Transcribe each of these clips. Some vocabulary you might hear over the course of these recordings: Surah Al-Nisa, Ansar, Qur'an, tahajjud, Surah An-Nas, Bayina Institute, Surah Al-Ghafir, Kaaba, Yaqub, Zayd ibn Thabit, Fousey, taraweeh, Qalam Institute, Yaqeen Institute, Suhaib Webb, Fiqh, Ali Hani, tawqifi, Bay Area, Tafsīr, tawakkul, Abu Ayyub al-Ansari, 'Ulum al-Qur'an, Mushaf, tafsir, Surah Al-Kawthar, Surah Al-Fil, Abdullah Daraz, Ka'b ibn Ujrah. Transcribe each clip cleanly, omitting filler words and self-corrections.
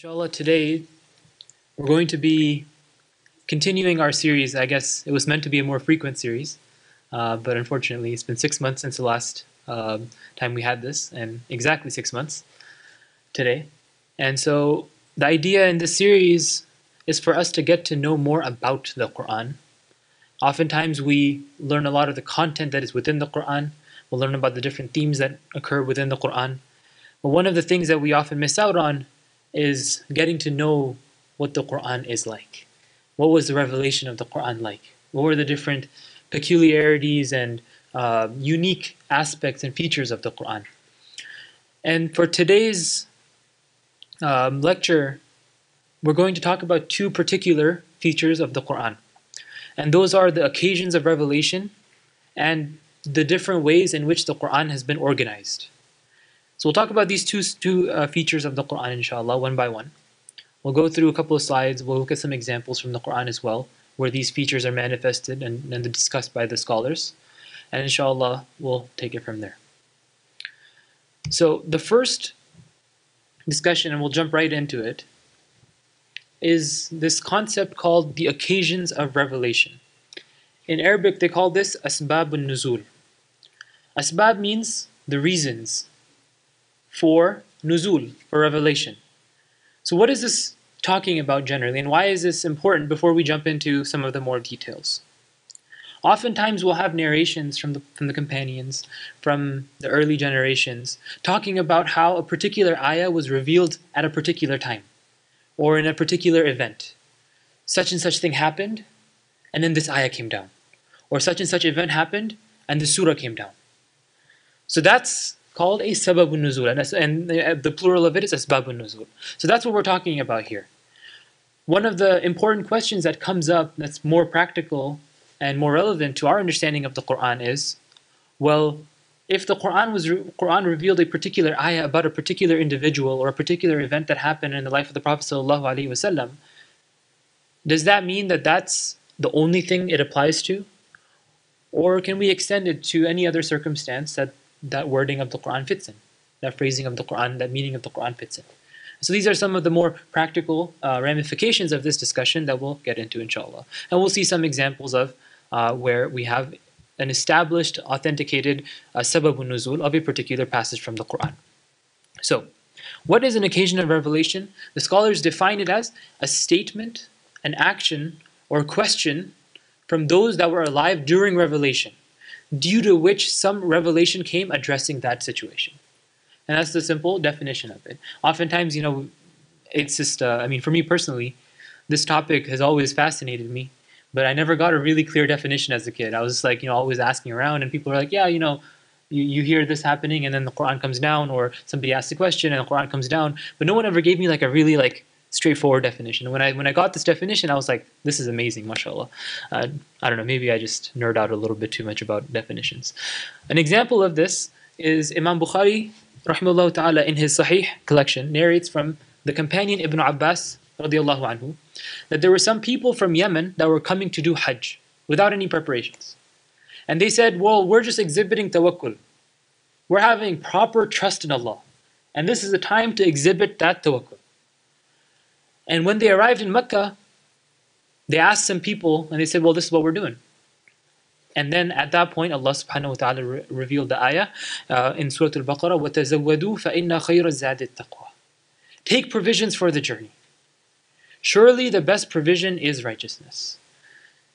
Inshallah, today we're going to be continuing our series. I guess it was meant to be a more frequent series, but unfortunately it's been 6 months since the last time we had this, and exactly 6 months today. And so the idea in this series is for us to get to know more about the Qur'an. Oftentimes we learn a lot of the content that is within the Qur'an. We'll learn about the different themes that occur within the Qur'an. But one of the things that we often miss out on is getting to know what the Qur'an is like. What was the revelation of the Qur'an like? What were the different peculiarities and unique aspects and features of the Qur'an? And for today's lecture, we're going to talk about two particular features of the Qur'an. And those are the occasions of revelation and the different ways in which the Qur'an has been organized. So we'll talk about these two features of the Qur'an, inshallah, one by one. We'll go through a couple of slides. We'll look at some examples from the Qur'an as well, where these features are manifested and discussed by the scholars. And inshallah, we'll take it from there. So the first discussion, and we'll jump right into it, is this concept called the occasions of revelation. In Arabic, they call this Asbab al-Nuzul. Asbab means the reasons for nuzul, for revelation. So what is this talking about generally, and why is this important before we jump into some of the more details? Oftentimes we'll have narrations from the companions, from the early generations, talking about how a particular ayah was revealed at a particular time, or in a particular event. Such and such thing happened, and then this ayah came down. Or such and such event happened, and the surah came down. So that's called a sabab al-nuzul, and the plural of it is asbab al-nuzul. So that's what we're talking about here. One of the important questions that comes up that's more practical and more relevant to our understanding of the Qur'an is, well, if the Qur'an revealed a particular ayah about a particular individual or a particular event that happened in the life of the Prophet ﷺ, does that mean that that's the only thing it applies to? Or can we extend it to any other circumstance that wording of the Qur'an fits in, that phrasing of the Qur'an, that meaning of the Qur'an fits in? So these are some of the more practical ramifications of this discussion that we'll get into, inshallah. And we'll see some examples of where we have an established, authenticated sabab al-nuzul of a particular passage from the Qur'an. So, what is an occasion of revelation? The scholars define it as a statement, an action, or question from those that were alive during revelation, due to which some revelation came addressing that situation. And that's the simple definition of it. Oftentimes, you know, it's just, I mean, for me personally, this topic has always fascinated me, but I never got a really clear definition as a kid. I was like, you know, always asking around, and people were like, yeah, you know, you hear this happening, and then the Qur'an comes down, or somebody asks a question, and the Qur'an comes down, but no one ever gave me like a really like straightforward definition. When I got this definition, I was like, this is amazing, mashallah. I don't know, maybe I just nerd out a little bit too much about definitions. An example of this is Imam Bukhari, rahimahullah ta'ala, in his Sahih collection, narrates from the companion Ibn Abbas, radiallahu anhu, that there were some people from Yemen that were coming to do Hajj without any preparations. And they said, well, we're just exhibiting tawakkul. We're having proper trust in Allah. And this is the time to exhibit that tawakkul. And when they arrived in Mecca, they asked some people, and they said, well, this is what we're doing. And then at that point, Allah subhanahu wa ta'ala revealed the ayah in Surah Al-Baqarah, وَتَزَوَّدُوا فَإِنَّا خَيْرَ الزَّادِ التَّقْوَى. Take provisions for the journey. Surely the best provision is righteousness.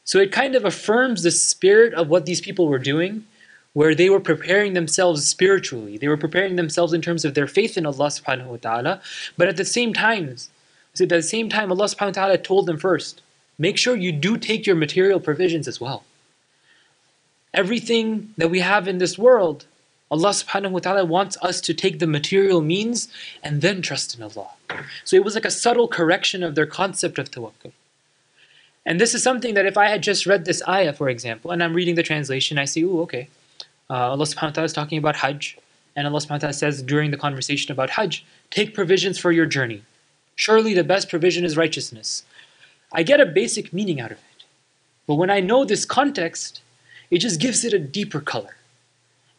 So it kind of affirms the spirit of what these people were doing, where they were preparing themselves spiritually. They were preparing themselves in terms of their faith in Allah subhanahu wa ta'ala, but at the same time, Allah subhanahu wa ta'ala told them first, make sure you do take your material provisions as well. Everything that we have in this world, Allah subhanahu wa ta'ala wants us to take the material means and then trust in Allah. So it was like a subtle correction of their concept of tawakkul. And this is something that if I had just read this ayah, for example, and I'm reading the translation, I say, ooh, okay. Allah subhanahu wa ta'ala is talking about Hajj, and Allah subhanahu wa ta'ala says during the conversation about Hajj, take provisions for your journey. Surely the best provision is righteousness. I get a basic meaning out of it. But when I know this context, it just gives it a deeper color.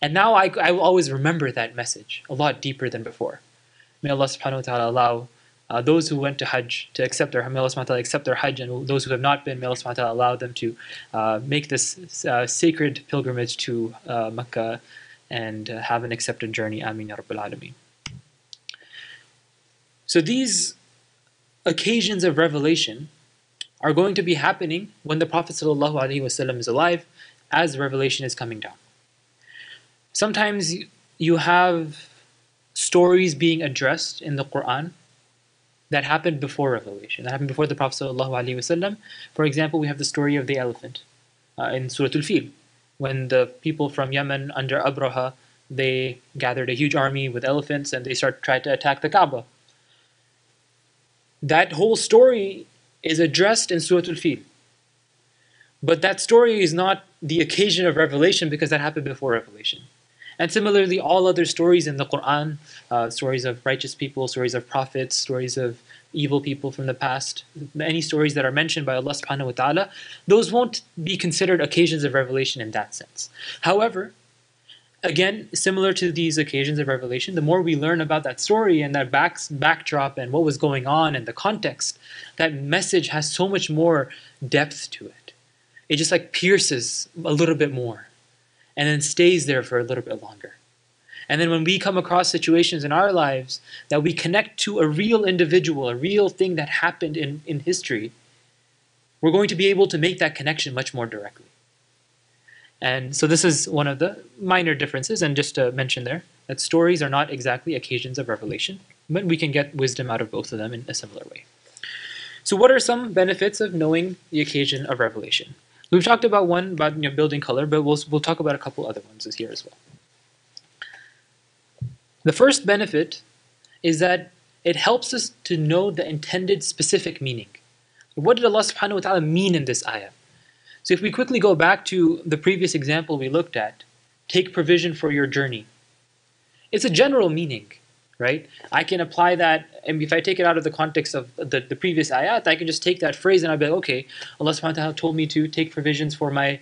And now I will always remember that message a lot deeper than before. May Allah subhanahu wa ta'ala allow those who went to Hajj, to accept their, may Allah subhanahu wa ta'ala accept their Hajj, and those who have not been, may Allah subhanahu wa ta'ala allow them to make this sacred pilgrimage to Mecca and have an accepted journey. Ameen ya Rabbil Alameen. So these occasions of revelation are going to be happening when the Prophet ﷺ is alive, as revelation is coming down. Sometimes you have stories being addressed in the Qur'an that happened before revelation, that happened before the Prophet ﷺ. For example, we have the story of the elephant in Surah Al-Fil, when the people from Yemen under Abraha, they gathered a huge army with elephants and they tried to attack the Kaaba. That whole story is addressed in Surah Al-Fil. But that story is not the occasion of revelation because that happened before revelation. And similarly, all other stories in the Qur'an, stories of righteous people, stories of prophets, stories of evil people from the past, any stories that are mentioned by Allah subhanahu wa ta'ala, those won't be considered occasions of revelation in that sense. However, again, similar to these occasions of revelation, the more we learn about that story and that backdrop and what was going on and the context, that message has so much more depth to it. It just like pierces a little bit more and then stays there for a little bit longer. And then when we come across situations in our lives that we connect to a real individual, a real thing that happened in history, we're going to be able to make that connection much more directly. And so this is one of the minor differences, and just to mention there, that stories are not exactly occasions of revelation, but we can get wisdom out of both of them in a similar way. So what are some benefits of knowing the occasion of revelation? We've talked about one, about building color, but we'll talk about a couple other ones here as well. The first benefit is that it helps us to know the intended specific meaning. What did Allah subhanahu wa ta'ala mean in this ayah? So if we quickly go back to the previous example we looked at, take provision for your journey. It's a general meaning, right? I can apply that, and if I take it out of the context of the previous ayat, I can just take that phrase and I'll be like, okay, Allah subhanahu wa ta'ala told me to take provisions for my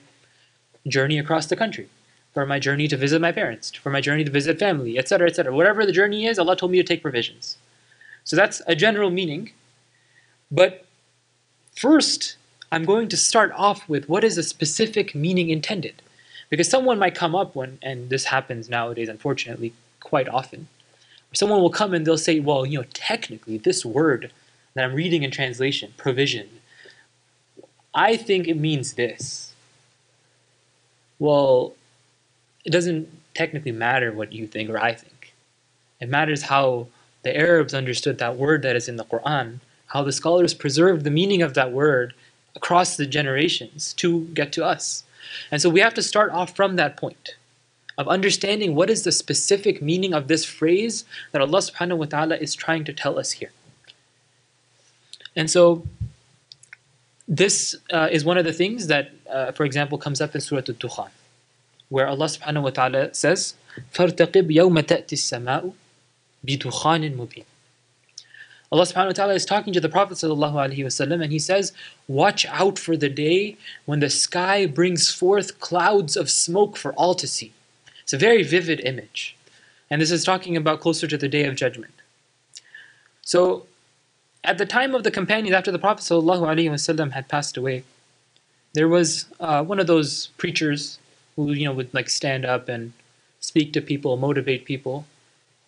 journey across the country, for my journey to visit my parents, for my journey to visit family, etc., etc. Whatever the journey is, Allah told me to take provisions. So that's a general meaning. But first, I'm going to start off with what is the specific meaning intended. Because someone might come up, and this happens nowadays, unfortunately, quite often. Someone will come and they'll say, well, technically, this word that I'm reading in translation, provision, I think it means this. Well, it doesn't technically matter what you think or I think. It matters how the Arabs understood that word that is in the Qur'an, how the scholars preserved the meaning of that word across the generations to get to us. And so we have to start off from that point of understanding what is the specific meaning of this phrase that Allah subhanahu wa ta'ala is trying to tell us here. And so this is one of the things that, for example, comes up in Surah Al-Dukhan, where Allah subhanahu wa ta'ala says, فَارْتَقِبْ يَوْمَ تَأْتِي السَّمَاءُ بِدُخَانٍ مُبِينٍ. Allah subhanahu wa ta'ala is talking to the Prophet ﷺ and he says, watch out for the day when the sky brings forth clouds of smoke for all to see. It's a very vivid image. And this is talking about closer to the Day of Judgment. So at the time of the companions, after the Prophet ﷺ had passed away, there was one of those preachers who would stand up and speak to people, motivate people.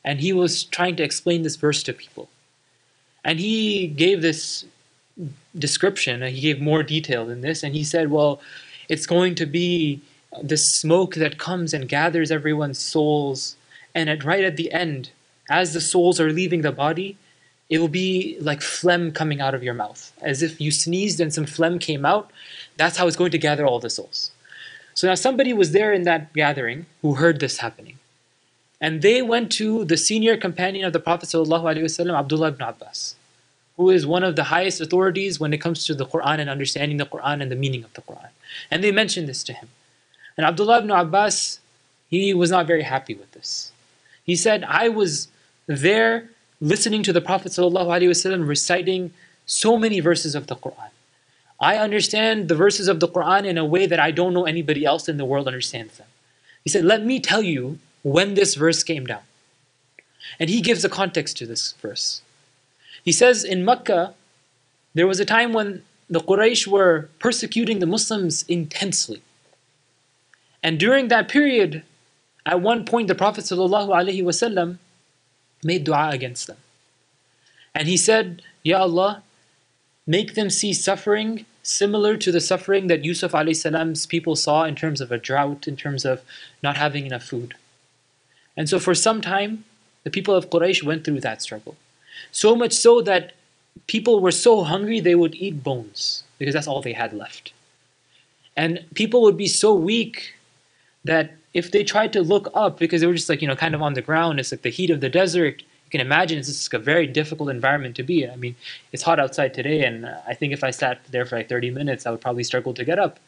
And he was trying to explain this verse to people. And he gave this description, he gave more detail than this, and he said, well, it's going to be this smoke that comes and gathers everyone's souls, and right at the end, as the souls are leaving the body, it will be like phlegm coming out of your mouth. As if you sneezed and some phlegm came out, that's how it's going to gather all the souls. So now somebody was there in that gathering who heard this happening. And they went to the senior companion of the Prophet ﷺ, Abdullah ibn Abbas, who is one of the highest authorities when it comes to the Qur'an and understanding the Qur'an and the meaning of the Qur'an. And they mentioned this to him. And Abdullah ibn Abbas, he was not very happy with this. He said, I was there listening to the Prophet ﷺ reciting so many verses of the Qur'an. I understand the verses of the Qur'an in a way that I don't know anybody else in the world understands them. He said, let me tell you when this verse came down. And he gives a context to this verse. He says in Mecca, there was a time when the Quraysh were persecuting the Muslims intensely. And during that period, at one point the Prophet ﷺ made dua against them. And he said, Ya Allah, make them see suffering similar to the suffering that Yusuf ﷺ's people saw in terms of a drought, in terms of not having enough food. And so for some time, the people of Quraysh went through that struggle. So much so that people were so hungry they would eat bones, because that's all they had left. And people would be so weak that if they tried to look up, because they were just like, you know, kind of on the ground, it's like the heat of the desert. You can imagine it's just like a very difficult environment to be in. I mean, it's hot outside today, and I think if I sat there for like 30 minutes, I would probably struggle to get up.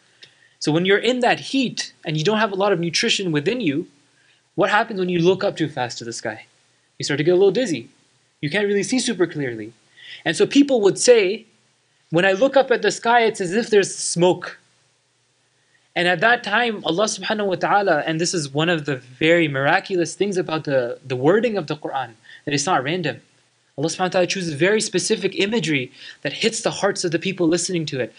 So when you're in that heat and you don't have a lot of nutrition within you, what happens when you look up too fast to the sky? You start to get a little dizzy. You can't really see super clearly. And so people would say, when I look up at the sky, it's as if there's smoke. And at that time, Allah subhanahu wa ta'ala, and this is one of the very miraculous things about the wording of the Qur'an, that it's not random. Allah subhanahu wa ta'ala chooses very specific imagery that hits the hearts of the people listening to it.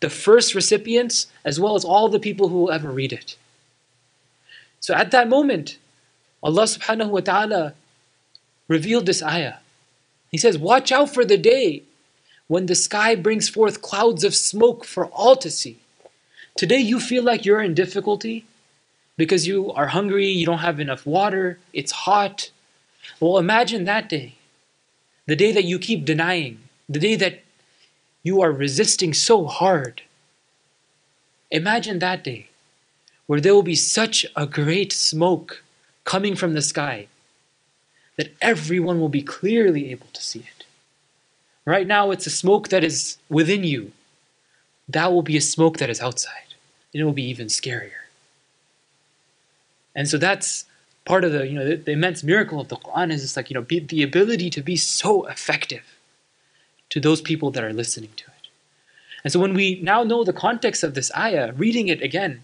The first recipients, as well as all the people who will ever read it. So at that moment, Allah subhanahu wa ta'ala revealed this ayah. He says, watch out for the day when the sky brings forth clouds of smoke for all to see. Today you feel like you're in difficulty because you are hungry, you don't have enough water, it's hot. Well, imagine that day. The day that you keep denying. The day that you are resisting so hard. Imagine that day where there will be such a great smoke coming from the sky that everyone will be clearly able to see it. Right now, it's a smoke that is within you. That will be a smoke that is outside. And it will be even scarier. And so that's part of the immense miracle of the Qur'an, is it's like, you know, the ability to be so effective to those people that are listening to it. And so when we now know the context of this ayah, reading it again,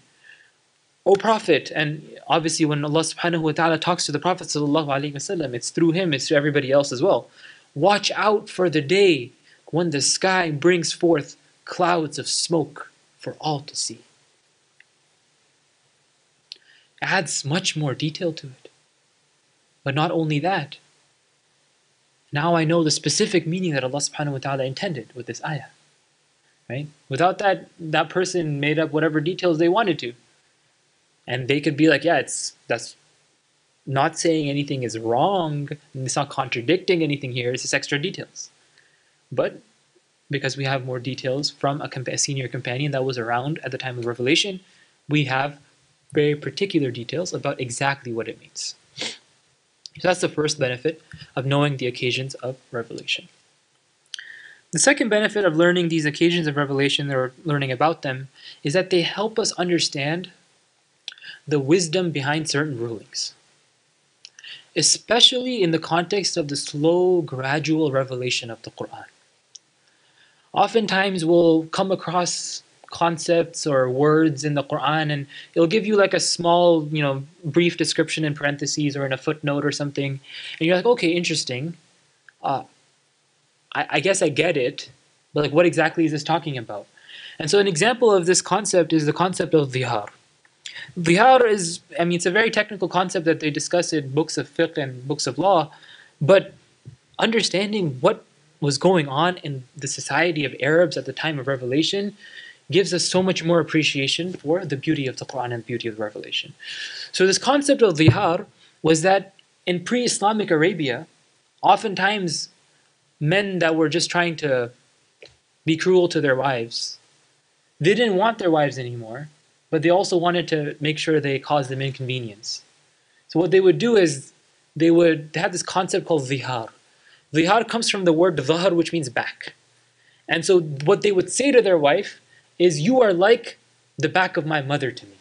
O Prophet, and obviously when Allah subhanahu wa ta'ala talks to the Prophet sallallahu alaihi wasallam, it's through him, it's through everybody else as well. Watch out for the day when the sky brings forth clouds of smoke for all to see. It adds much more detail to it. But not only that, now I know the specific meaning that Allah subhanahu wa ta'ala intended with this ayah. Right? Without that, that person made up whatever details they wanted to. And they could be like, yeah, that's not saying anything is wrong, and it's not contradicting anything here, it's just extra details. But because we have more details from a senior companion that was around at the time of revelation, we have very particular details about exactly what it means. So that's the first benefit of knowing the occasions of revelation. The second benefit of learning these occasions of revelation, or learning about them, is that they help us understand the wisdom behind certain rulings, especially in the context of the slow, gradual revelation of the Qur'an. Oftentimes we'll come across concepts or words in the Qur'an, and it'll give you like a small, you know, brief description in parentheses or in a footnote or something, and you're like, okay, interesting, I guess I get it, but like, what exactly is this talking about? And so an example of this concept is the concept of dhihar. Dhihar is, I mean, it's a very technical concept that they discuss in books of fiqh and books of law, but understanding what was going on in the society of Arabs at the time of revelation gives us so much more appreciation for the beauty of the Qur'an and the beauty of the revelation. So this concept of dhihar was that in pre-Islamic Arabia, oftentimes men that were just trying to be cruel to their wives, they didn't want their wives anymore, but they also wanted to make sure they caused them inconvenience. So what they would do is, they had this concept called dhihar. Dhihar comes from the word dhahr, which means back. And so what they would say to their wife is, you are like the back of my mother to me.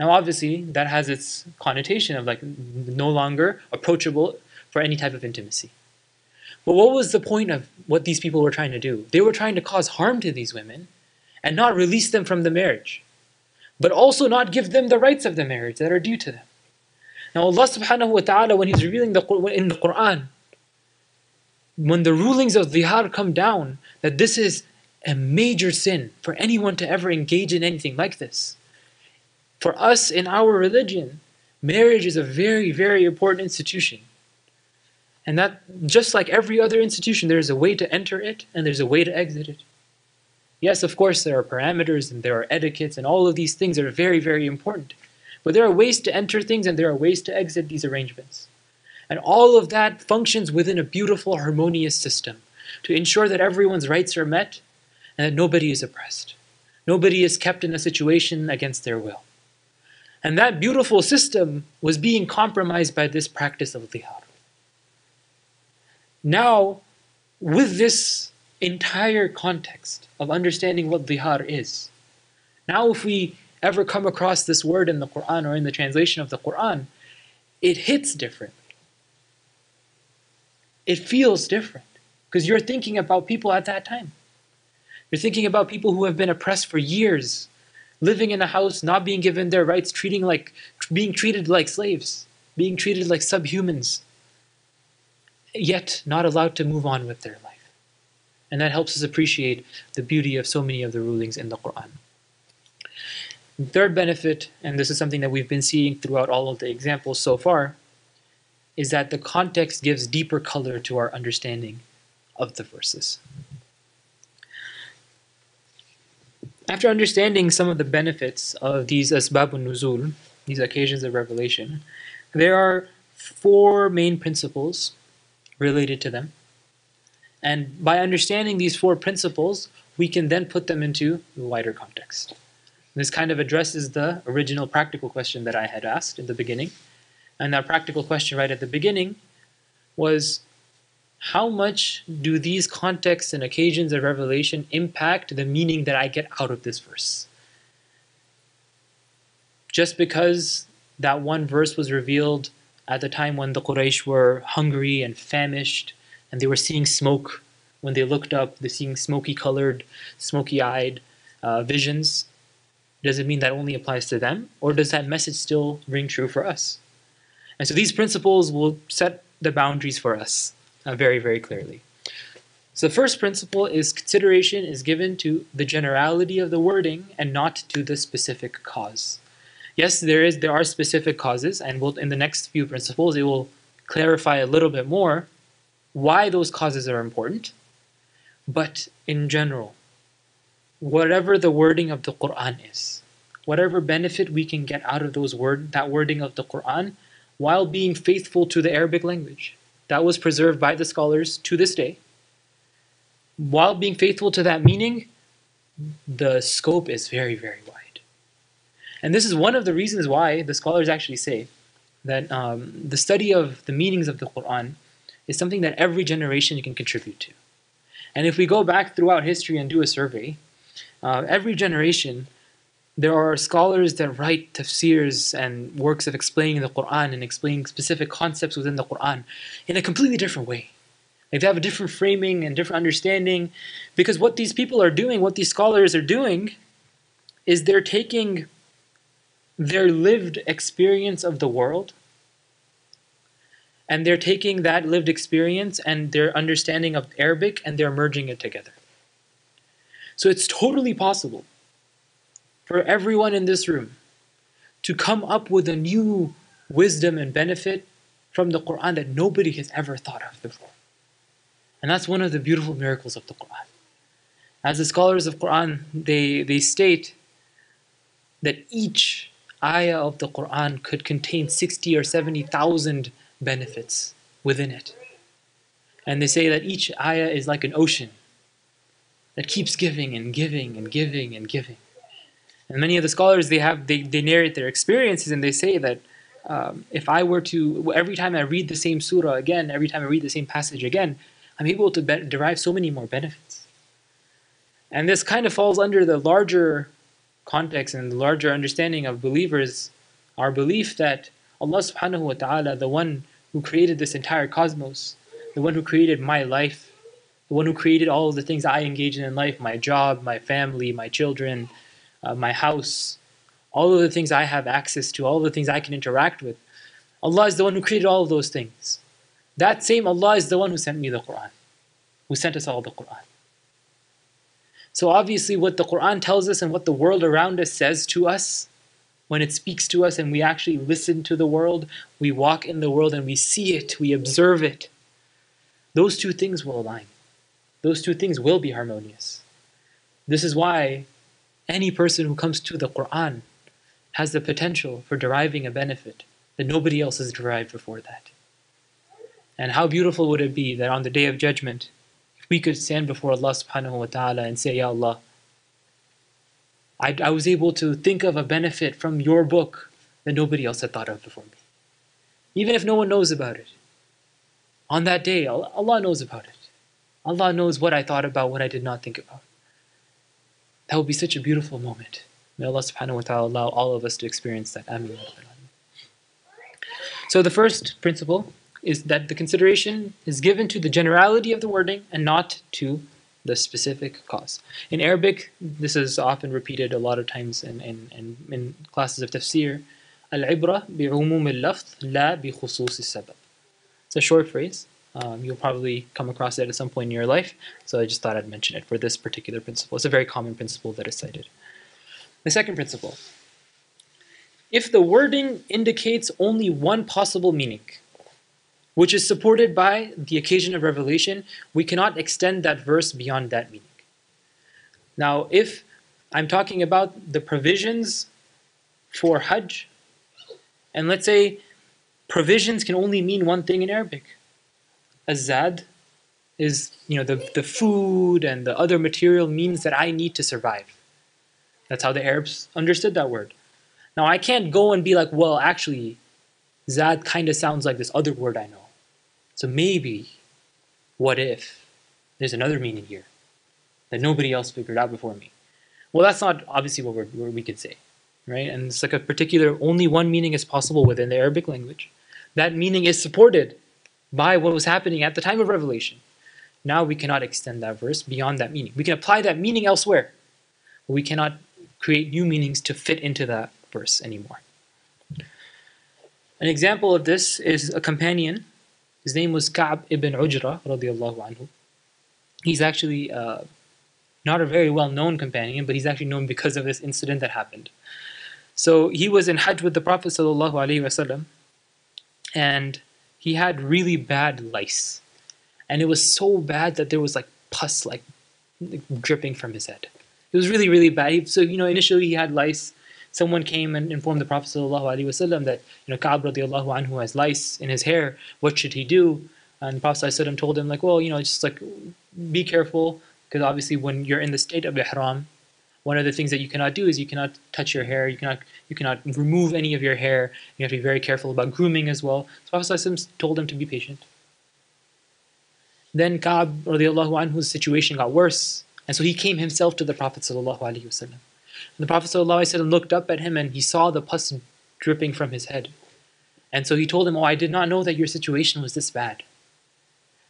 Now obviously, that has its connotation of like no longer approachable for any type of intimacy. But what was the point of what these people were trying to do? They were trying to cause harm to these women and not release them from the marriage, but also not give them the rights of the marriage that are due to them. Now Allah subhanahu wa ta'ala, when He's revealing in the Qur'an, when the rulings of zihar come down, that this is a major sin for anyone to ever engage in anything like this. For us in our religion, marriage is a very, very important institution. And that, just like every other institution, there is a way to enter it and there's a way to exit it. Yes, of course, there are parameters and there are etiquettes and all of these things are very, very important. But there are ways to enter things and there are ways to exit these arrangements. And all of that functions within a beautiful, harmonious system to ensure that everyone's rights are met and that nobody is oppressed. Nobody is kept in a situation against their will. And that beautiful system was being compromised by this practice of zihar. Now, with this entire context of understanding what zihar is, now if we ever come across this word in the Qur'an or in the translation of the Qur'an, it hits differently. It feels different because you're thinking about people at that time. You're thinking about people who have been oppressed for years, living in a house, not being given their rights, being treated like slaves, being treated like subhumans, yet not allowed to move on with their life. And that helps us appreciate the beauty of so many of the rulings in the Qur'an. The third benefit, and this is something that we've been seeing throughout all of the examples so far, is that the context gives deeper color to our understanding of the verses. After understanding some of the benefits of these Asbab al-Nuzul, these occasions of revelation, there are four main principles related to them. And by understanding these four principles, we can then put them into a wider context. This kind of addresses the original practical question that I had asked in the beginning. And that practical question right at the beginning was, how much do these contexts and occasions of revelation impact the meaning that I get out of this verse? Just because that one verse was revealed at the time when the Quraysh were hungry and famished, and they were seeing smoke. When they looked up, they're seeing smoky-colored, smoky-eyed visions. Does it mean that only applies to them? Or does that message still ring true for us? And so these principles will set the boundaries for us very, very clearly. So the first principle is consideration is given to the generality of the wording and not to the specific cause. Yes, there are specific causes, and in the next few principles, it will clarify a little bit more why those causes are important, but in general, whatever the wording of the Qur'an is, whatever benefit we can get out of that wording of the Qur'an, while being faithful to the Arabic language that was preserved by the scholars to this day, while being faithful to that meaning, the scope is very, very wide. And this is one of the reasons why the scholars actually say that the study of the meanings of the Qur'an is something that every generation can contribute to. And if we go back throughout history and do a survey, every generation, there are scholars that write tafsirs and works of explaining the Qur'an and explaining specific concepts within the Qur'an in a completely different way. Like they have a different framing and different understanding, because what these people are doing, what these scholars are doing, is they're taking their lived experience of the world, and they're taking that lived experience and their understanding of Arabic and they're merging it together. So it's totally possible for everyone in this room to come up with a new wisdom and benefit from the Qur'an that nobody has ever thought of before. And that's one of the beautiful miracles of the Qur'an. As the scholars of Qur'an, they state that each ayah of the Qur'an could contain 60 or 70,000 benefits within it. And they say that each ayah is like an ocean that keeps giving and giving and giving and giving. And many of the scholars, they narrate their experiences and they say that if I were to, every time I read the same surah again, every time I read the same passage again, I'm able to derive so many more benefits. And this kind of falls under the larger context and the larger understanding of believers, our belief that Allah subhanahu wa ta'ala, the one who created this entire cosmos, the one who created my life, the one who created all of the things I engage in life, my job, my family, my children, my house, all of the things I have access to, all of the things I can interact with. Allah is the one who created all of those things. That same Allah is the one who sent me the Qur'an. who sent us all the Qur'an. So obviously what the Qur'an tells us and what the world around us says to us, when it speaks to us and we actually listen to the world, we walk in the world and we see it, we observe it, those two things will align. Those two things will be harmonious. This is why any person who comes to the Qur'an has the potential for deriving a benefit that nobody else has derived before that. And how beautiful would it be that on the Day of Judgment, if we could stand before Allah subhanahu wa ta'ala and say, Ya Allah, I was able to think of a benefit from your book that nobody else had thought of before me. Even if no one knows about it. On that day, Allah knows about it. Allah knows what I thought about, what I did not think about. That would be such a beautiful moment. May Allah subhanahu wa ta'ala allow all of us to experience that. Ameen. So the first principle is that the consideration is given to the generality of the wording and not to the specific cause. In Arabic, this is often repeated a lot of times in classes of tafsir. Al-ibra bi'umum al-lafz la bi-khusus al-sabab. It's a short phrase. You'll probably come across it at some point in your life, so I just thought I'd mention it for this particular principle. It's a very common principle that is cited. The second principle. If the wording indicates only one possible meaning, which is supported by the occasion of revelation, we cannot extend that verse beyond that meaning. Now, if I'm talking about the provisions for Hajj, and let's say provisions can only mean one thing in Arabic. Azad is, the food and the other material means that I need to survive. That's how the Arabs understood that word. Now I can't go and be like, well, actually, Zad kind of sounds like this other word I know. So maybe, what if, there's another meaning here that nobody else figured out before me. Well, that's not obviously what we could say, right? And it's like a particular, only one meaning is possible within the Arabic language. That meaning is supported by what was happening at the time of revelation. Now we cannot extend that verse beyond that meaning. We can apply that meaning elsewhere, but we cannot create new meanings to fit into that verse anymore. An example of this is a companion. His name was Ka'b ibn Ujrah, radiallahu anhu. He's actually not a very well-known companion, but he's actually known because of this incident that happened. So he was in Hajj with the Prophet sallallahu alaihi wasallam, and he had really bad lice. And it was so bad that there was like pus dripping from his head. It was really, really bad. So, initially he had lice. Someone came and informed the Prophet ﷺ that, Ka'b radiallahu anhu has lice in his hair. What should he do? And the Prophet ﷺ told him, be careful. Because obviously when you're in the state of ihram, one of the things that you cannot do is you cannot touch your hair, you cannot remove any of your hair, you have to be very careful about grooming as well. So Prophet ﷺ told him to be patient. Then Ka'b radiallahu anhu's situation got worse, and so he came himself to the Prophet ﷺ. And the Prophet ﷺ looked up at him and he saw the pus dripping from his head. And so he told him, oh, I did not know that your situation was this bad.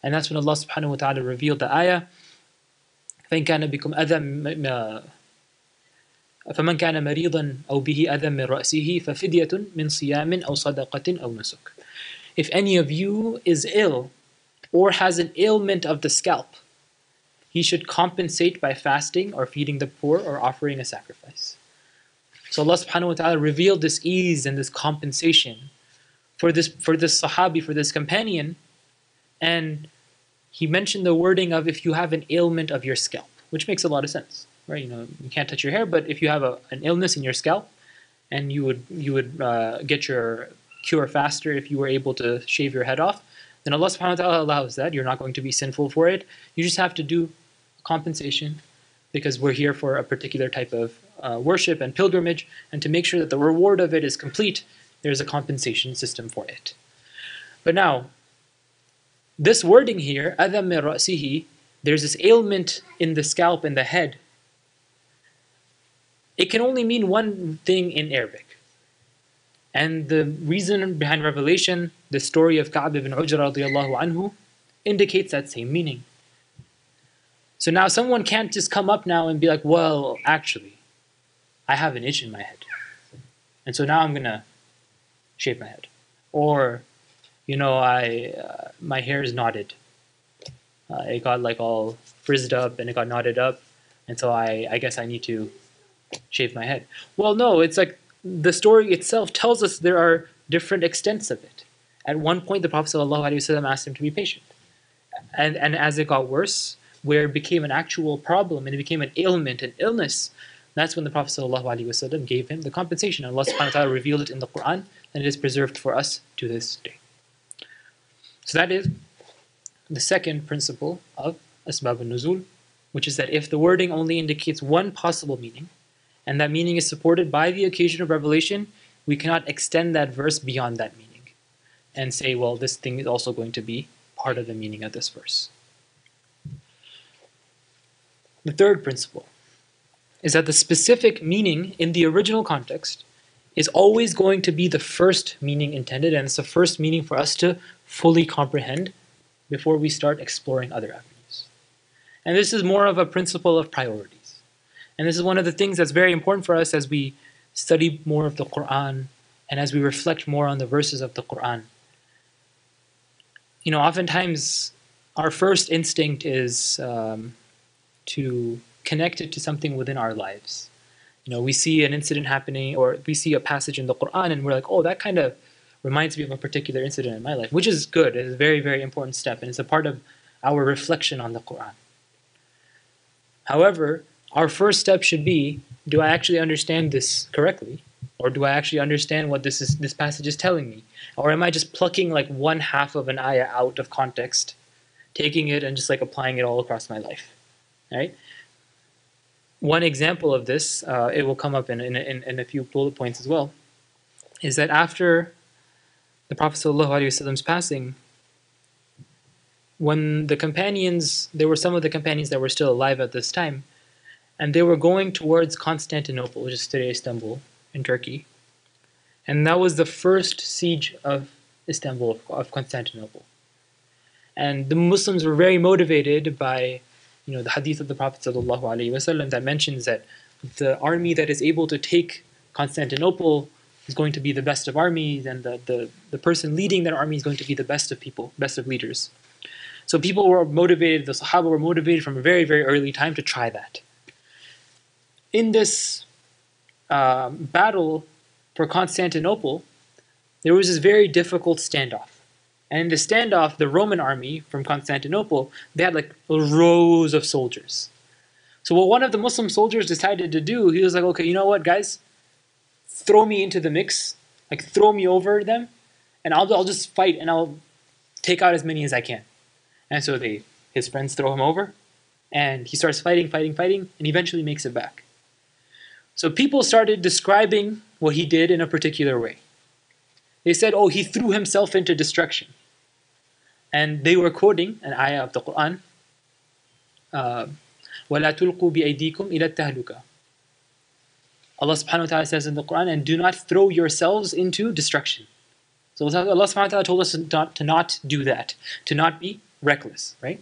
And that's when Allah subhanahu wa ta'ala revealed the ayah, فَإِنْ كَانَ بِكُمْ أَذًى فَمَنْ كَانَ مَرِيضًا أَوْ بِهِ أَذًى مِنْ رَأْسِهِ فَفِدْيَةٌ مِنْ صِيَامٍ أَوْ صَدَقَةٍ أَوْ نُسُكٍ. If any of you is ill or has an ailment of the scalp, he should compensate by fasting or feeding the poor or offering a sacrifice. So Allah subhanahu wa ta'ala revealed this ease and this compensation for this sahabi, for this companion, and he mentioned the wording of if you have an ailment of your scalp, which makes a lot of sense. Right, you can't touch your hair, but if you have an illness in your scalp, and you would get your cure faster if you were able to shave your head off, then Allah subhanahu wa ta'ala allows that. You're not going to be sinful for it. You just have to do compensation, because we're here for a particular type of worship and pilgrimage, and to make sure that the reward of it is complete, there's a compensation system for it. But now, this wording here, أَذًى مِنْ رَأْسِهِ, there's this ailment in the scalp and the head. It can only mean one thing in Arabic. And the reason behind revelation, the story of Ka'b ibn Ujrah radiallahu anhu, indicates that same meaning. So now someone can't just come up now and be like, well, actually, I have an itch in my head. And so now I'm going to shave my head. Or, my hair is knotted. It got like all frizzed up and it got knotted up, and so I guess I need to shave my head. Well, no, it's like the story itself tells us there are different extents of it. At one point, the Prophet ﷺ asked him to be patient. And as it got worse, where it became an actual problem and it became an ailment, an illness, that's when the Prophet ﷺ gave him the compensation. Allah subhanahu wa ta'ala revealed it in the Quran, and it is preserved for us to this day. So that is the second principle of Asbab al-Nuzul, which is that if the wording only indicates one possible meaning, and that meaning is supported by the occasion of revelation, we cannot extend that verse beyond that meaning and say, well, this thing is also going to be part of the meaning of this verse. The third principle is that the specific meaning in the original context is always going to be the first meaning intended, and it's the first meaning for us to fully comprehend before we start exploring other avenues. And this is more of a principle of priorities. And this is one of the things that's very important for us as we study more of the Quran and as we reflect more on the verses of the Quran. You know, oftentimes our first instinct is to connected to something within our lives. You know, we see an incident happening, or we see a passage in the Quran, and we're like, oh, that kind of reminds me of a particular incident in my life, which is good. It's a very, very important step, and it's a part of our reflection on the Quran. However, our first step should be, do I actually understand this correctly? Or do I actually understand what this passage is telling me? Or am I just plucking like one half of an ayah out of context, taking it and just like applying it all across my life, right? One example of this, it will come up in a few bullet points as well, is that after the Prophet ﷺ's passing, when the companions, there were some of the companions that were still alive at this time, and they were going towards Constantinople, which is today Istanbul in Turkey, and that was the first siege of Istanbul, of Constantinople. And the Muslims were very motivated by, you know, the hadith of the Prophet ﷺ that mentions that the army that is able to take Constantinople is going to be the best of armies, and the person leading that army is going to be the best of people, best of leaders. So people were motivated, the Sahaba were motivated from a very, very early time to try that. In this battle for Constantinople, there was this very difficult standoff. And in the standoff, the Roman army from Constantinople, they had like rows of soldiers. So what one of the Muslim soldiers decided to do, he was like, okay, you know what, guys? Throw me into the mix. Like, throw me over them, and I'll just fight, and I'll take out as many as I can. And so his friends throw him over, and he starts fighting, and eventually makes it back. So people started describing what he did in a particular way. They said, oh, he threw himself into destruction. And they were quoting an ayah of the Quran, وَلَا تُلْقُوا بِأَيْدِيكُمْ إِلَى التَّهْلُكَةِ. Allah subhanahu wa ta'ala says in the Quran, and do not throw yourselves into destruction. So Allah subhanahu wa ta'ala told us to not do that, to not be reckless, right?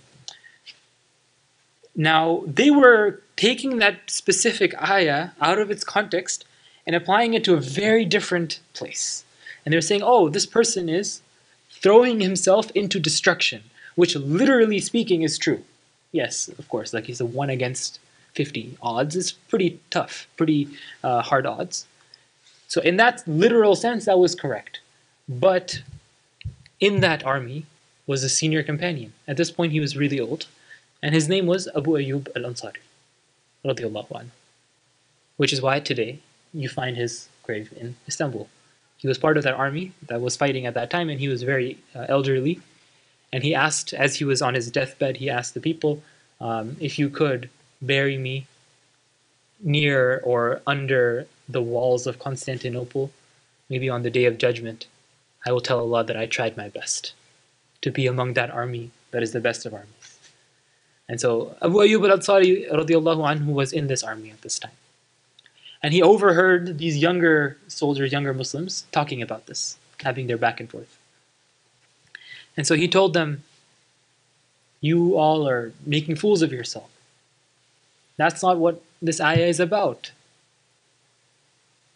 Now, they were taking that specific ayah out of its context and applying it to a very different place. And they're saying, oh, this person is throwing himself into destruction, which literally speaking is true. Yes, of course, like he's a 1 against 50 odds. It's pretty tough, pretty hard odds. So in that literal sense, that was correct. But in that army was a senior companion. At this point, he was really old. And his name was Abu Ayyub al-Ansari, radiallahu anhu, which is why today you find his grave in Istanbul. He was part of that army that was fighting at that time, and he was very elderly. And he asked, as he was on his deathbed, he asked the people, if you could bury me near or under the walls of Constantinople, maybe on the Day of Judgment, I will tell Allah that I tried my best to be among that army that is the best of armies. And so Abu Ayyub al-Ansari radiallahu anhu was in this army at this time. And he overheard these younger soldiers, younger Muslims, talking about this, having their back and forth. And so he told them, you all are making fools of yourself. That's not what this ayah is about.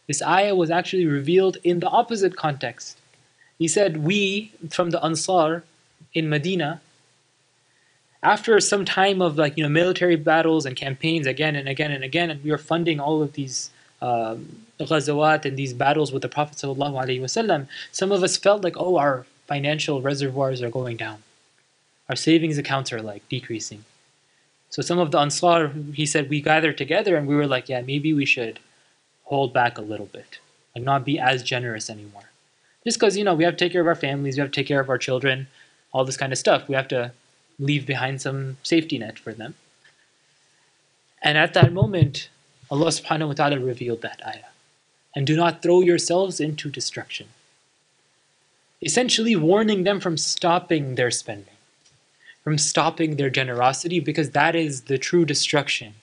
This ayah was actually revealed in the opposite context. He said, we, from the Ansar in Medina, after some time of military battles and campaigns again and again and again, and we were funding all of these ghazawat and these battles with the Prophet ﷺ, some of us felt like, oh, our financial reservoirs are going down. Our savings accounts are decreasing. So some of the Ansar, he said, we gathered together and we were like, yeah, maybe we should hold back a little bit and not be as generous anymore. Just because, we have to take care of our families, we have to take care of our children, all this kind of stuff. We have to leave behind some safety net for them. And at that moment, Allah subhanahu wa ta'ala revealed that ayah. And do not throw yourselves into destruction. Essentially warning them from stopping their spending, from stopping their generosity, because that is the true destruction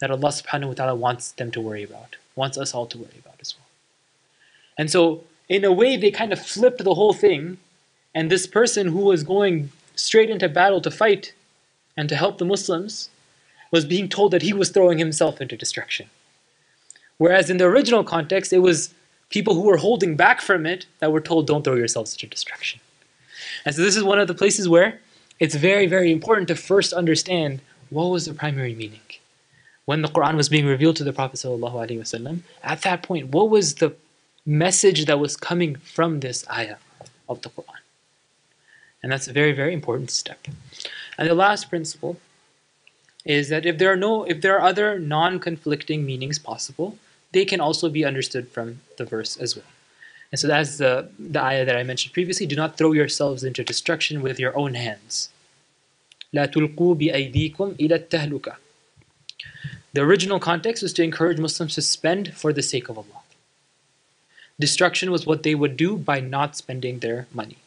that Allah subhanahu wa ta'ala wants them to worry about, wants us all to worry about as well. And so, in a way, they kind of flipped the whole thing, and this person who was going straight into battle to fight and to help the Muslims was being told that he was throwing himself into destruction. Whereas in the original context, it was people who were holding back from it that were told, don't throw yourselves into destruction. And so this is one of the places where it's very, very important to first understand what was the primary meaning. When the Qur'an was being revealed to the Prophet ﷺ, at that point, what was the message that was coming from this ayah of the Qur'an? And that's a very, very important step. And the last principle is that if there are other non-conflicting meanings possible, they can also be understood from the verse as well. And so that's the ayah that I mentioned previously. Do not throw yourselves into destruction with your own hands. لَا تُلْقُوا بِأَيْدِيكُمْ إِلَى التَّهْلُكَةِ. The original context was to encourage Muslims to spend for the sake of Allah. Destruction was what they would do by not spending their money.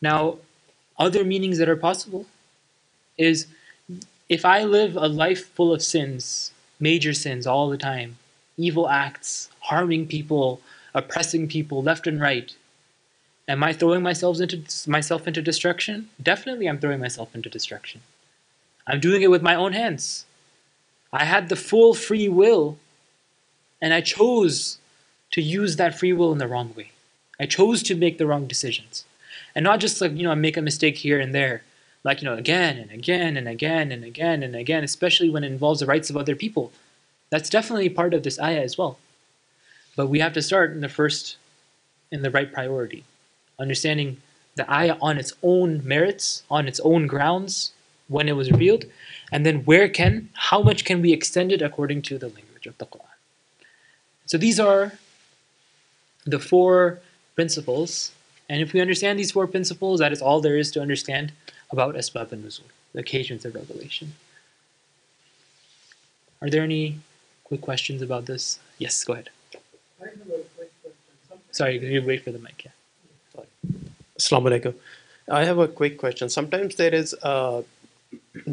Now, other meanings that are possible is, if I live a life full of sins, major sins all the time, evil acts, harming people, oppressing people left and right, am I throwing myself into destruction? Definitely I'm throwing myself into destruction. I'm doing it with my own hands. I had the full free will, and I chose to use that free will in the wrong way. I chose to make the wrong decisions. And not just I make a mistake here and there, again and again and again and again and again, especially when it involves the rights of other people. That's definitely part of this ayah as well. But we have to start in the right priority, understanding the ayah on its own merits, on its own grounds, when it was revealed, and then how much can we extend it according to the language of the Qur'an. So these are the four principles, and if we understand these four principles, that is all there is to understand about Asbab al-Nuzul, the occasions of revelation. Are there any quick questions about this? Yes, go ahead. I have a quick question. Sorry, you wait for the mic. Yeah. Assalamu alaikum. I have a quick question. Sometimes there is a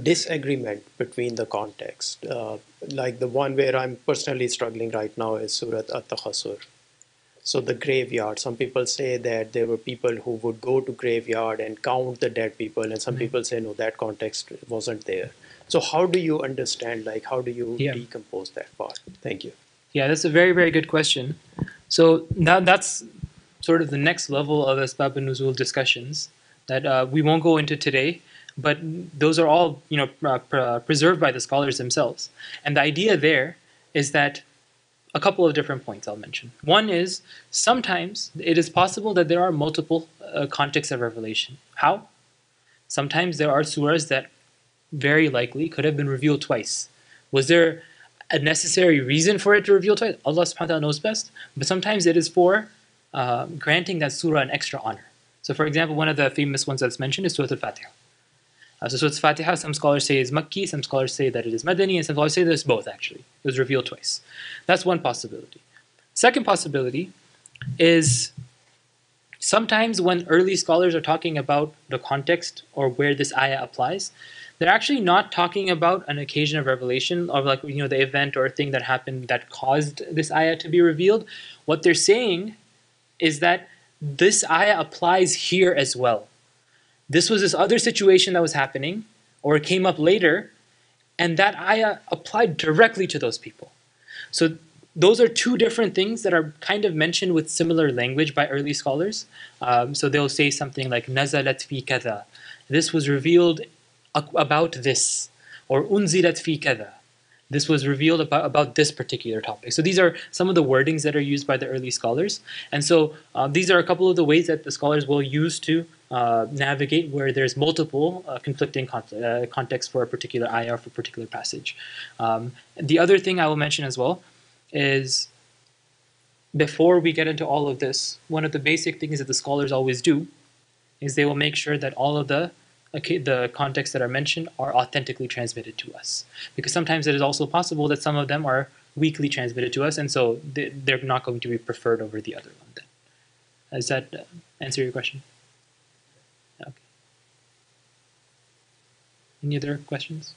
disagreement between the context. Like the one where I'm personally struggling right now is Surat At-Takhasur. So the graveyard. Some people say that there were people who would go to graveyard and count the dead people, and some people say no, that context wasn't there. So how do you understand? How do you decompose that part? Thank you. Yeah, that's a very, very good question. So now that's sort of the next level of Asbab al-Nuzul discussions that we won't go into today, but those are all preserved by the scholars themselves. And the idea there is that a couple of different points I'll mention. One is, sometimes it is possible that there are multiple contexts of revelation. How? Sometimes there are surahs that very likely could have been revealed twice. Was there a necessary reason for it to reveal twice? Allah subhanahu wa ta'ala knows best, but sometimes it is for granting that surah an extra honor. So for example, one of the famous ones that's mentioned is Surah Al-Fatiha. So Surah Al-Fatiha, some scholars say is Makki, some scholars say that it is Madani, and some scholars say that it's both actually. It was revealed twice. That's one possibility. Second possibility is, sometimes when early scholars are talking about the context or where this ayah applies, they're actually not talking about an occasion of revelation of the event or thing that happened that caused this ayah to be revealed. What they're saying is that this ayah applies here as well. This was this other situation that was happening, or came up later, and that ayah applied directly to those people. So those are two different things that are kind of mentioned with similar language by early scholars. So they'll say something like, Nazalat fi kada. This was revealed about this, or unzilat fi kada. This was revealed about this particular topic. So these are some of the wordings that are used by the early scholars. And so these are a couple of the ways that the scholars will use to navigate where there's multiple conflicting context for a particular ayah or for a particular passage. The other thing I will mention as well is, before we get into all of this, one of the basic things that the scholars always do is they will make sure that all of the contexts that are mentioned are authentically transmitted to us. Because sometimes it is also possible that some of them are weakly transmitted to us, and so they're not going to be preferred over the other one then. Does that answer your question? Okay. Any other questions?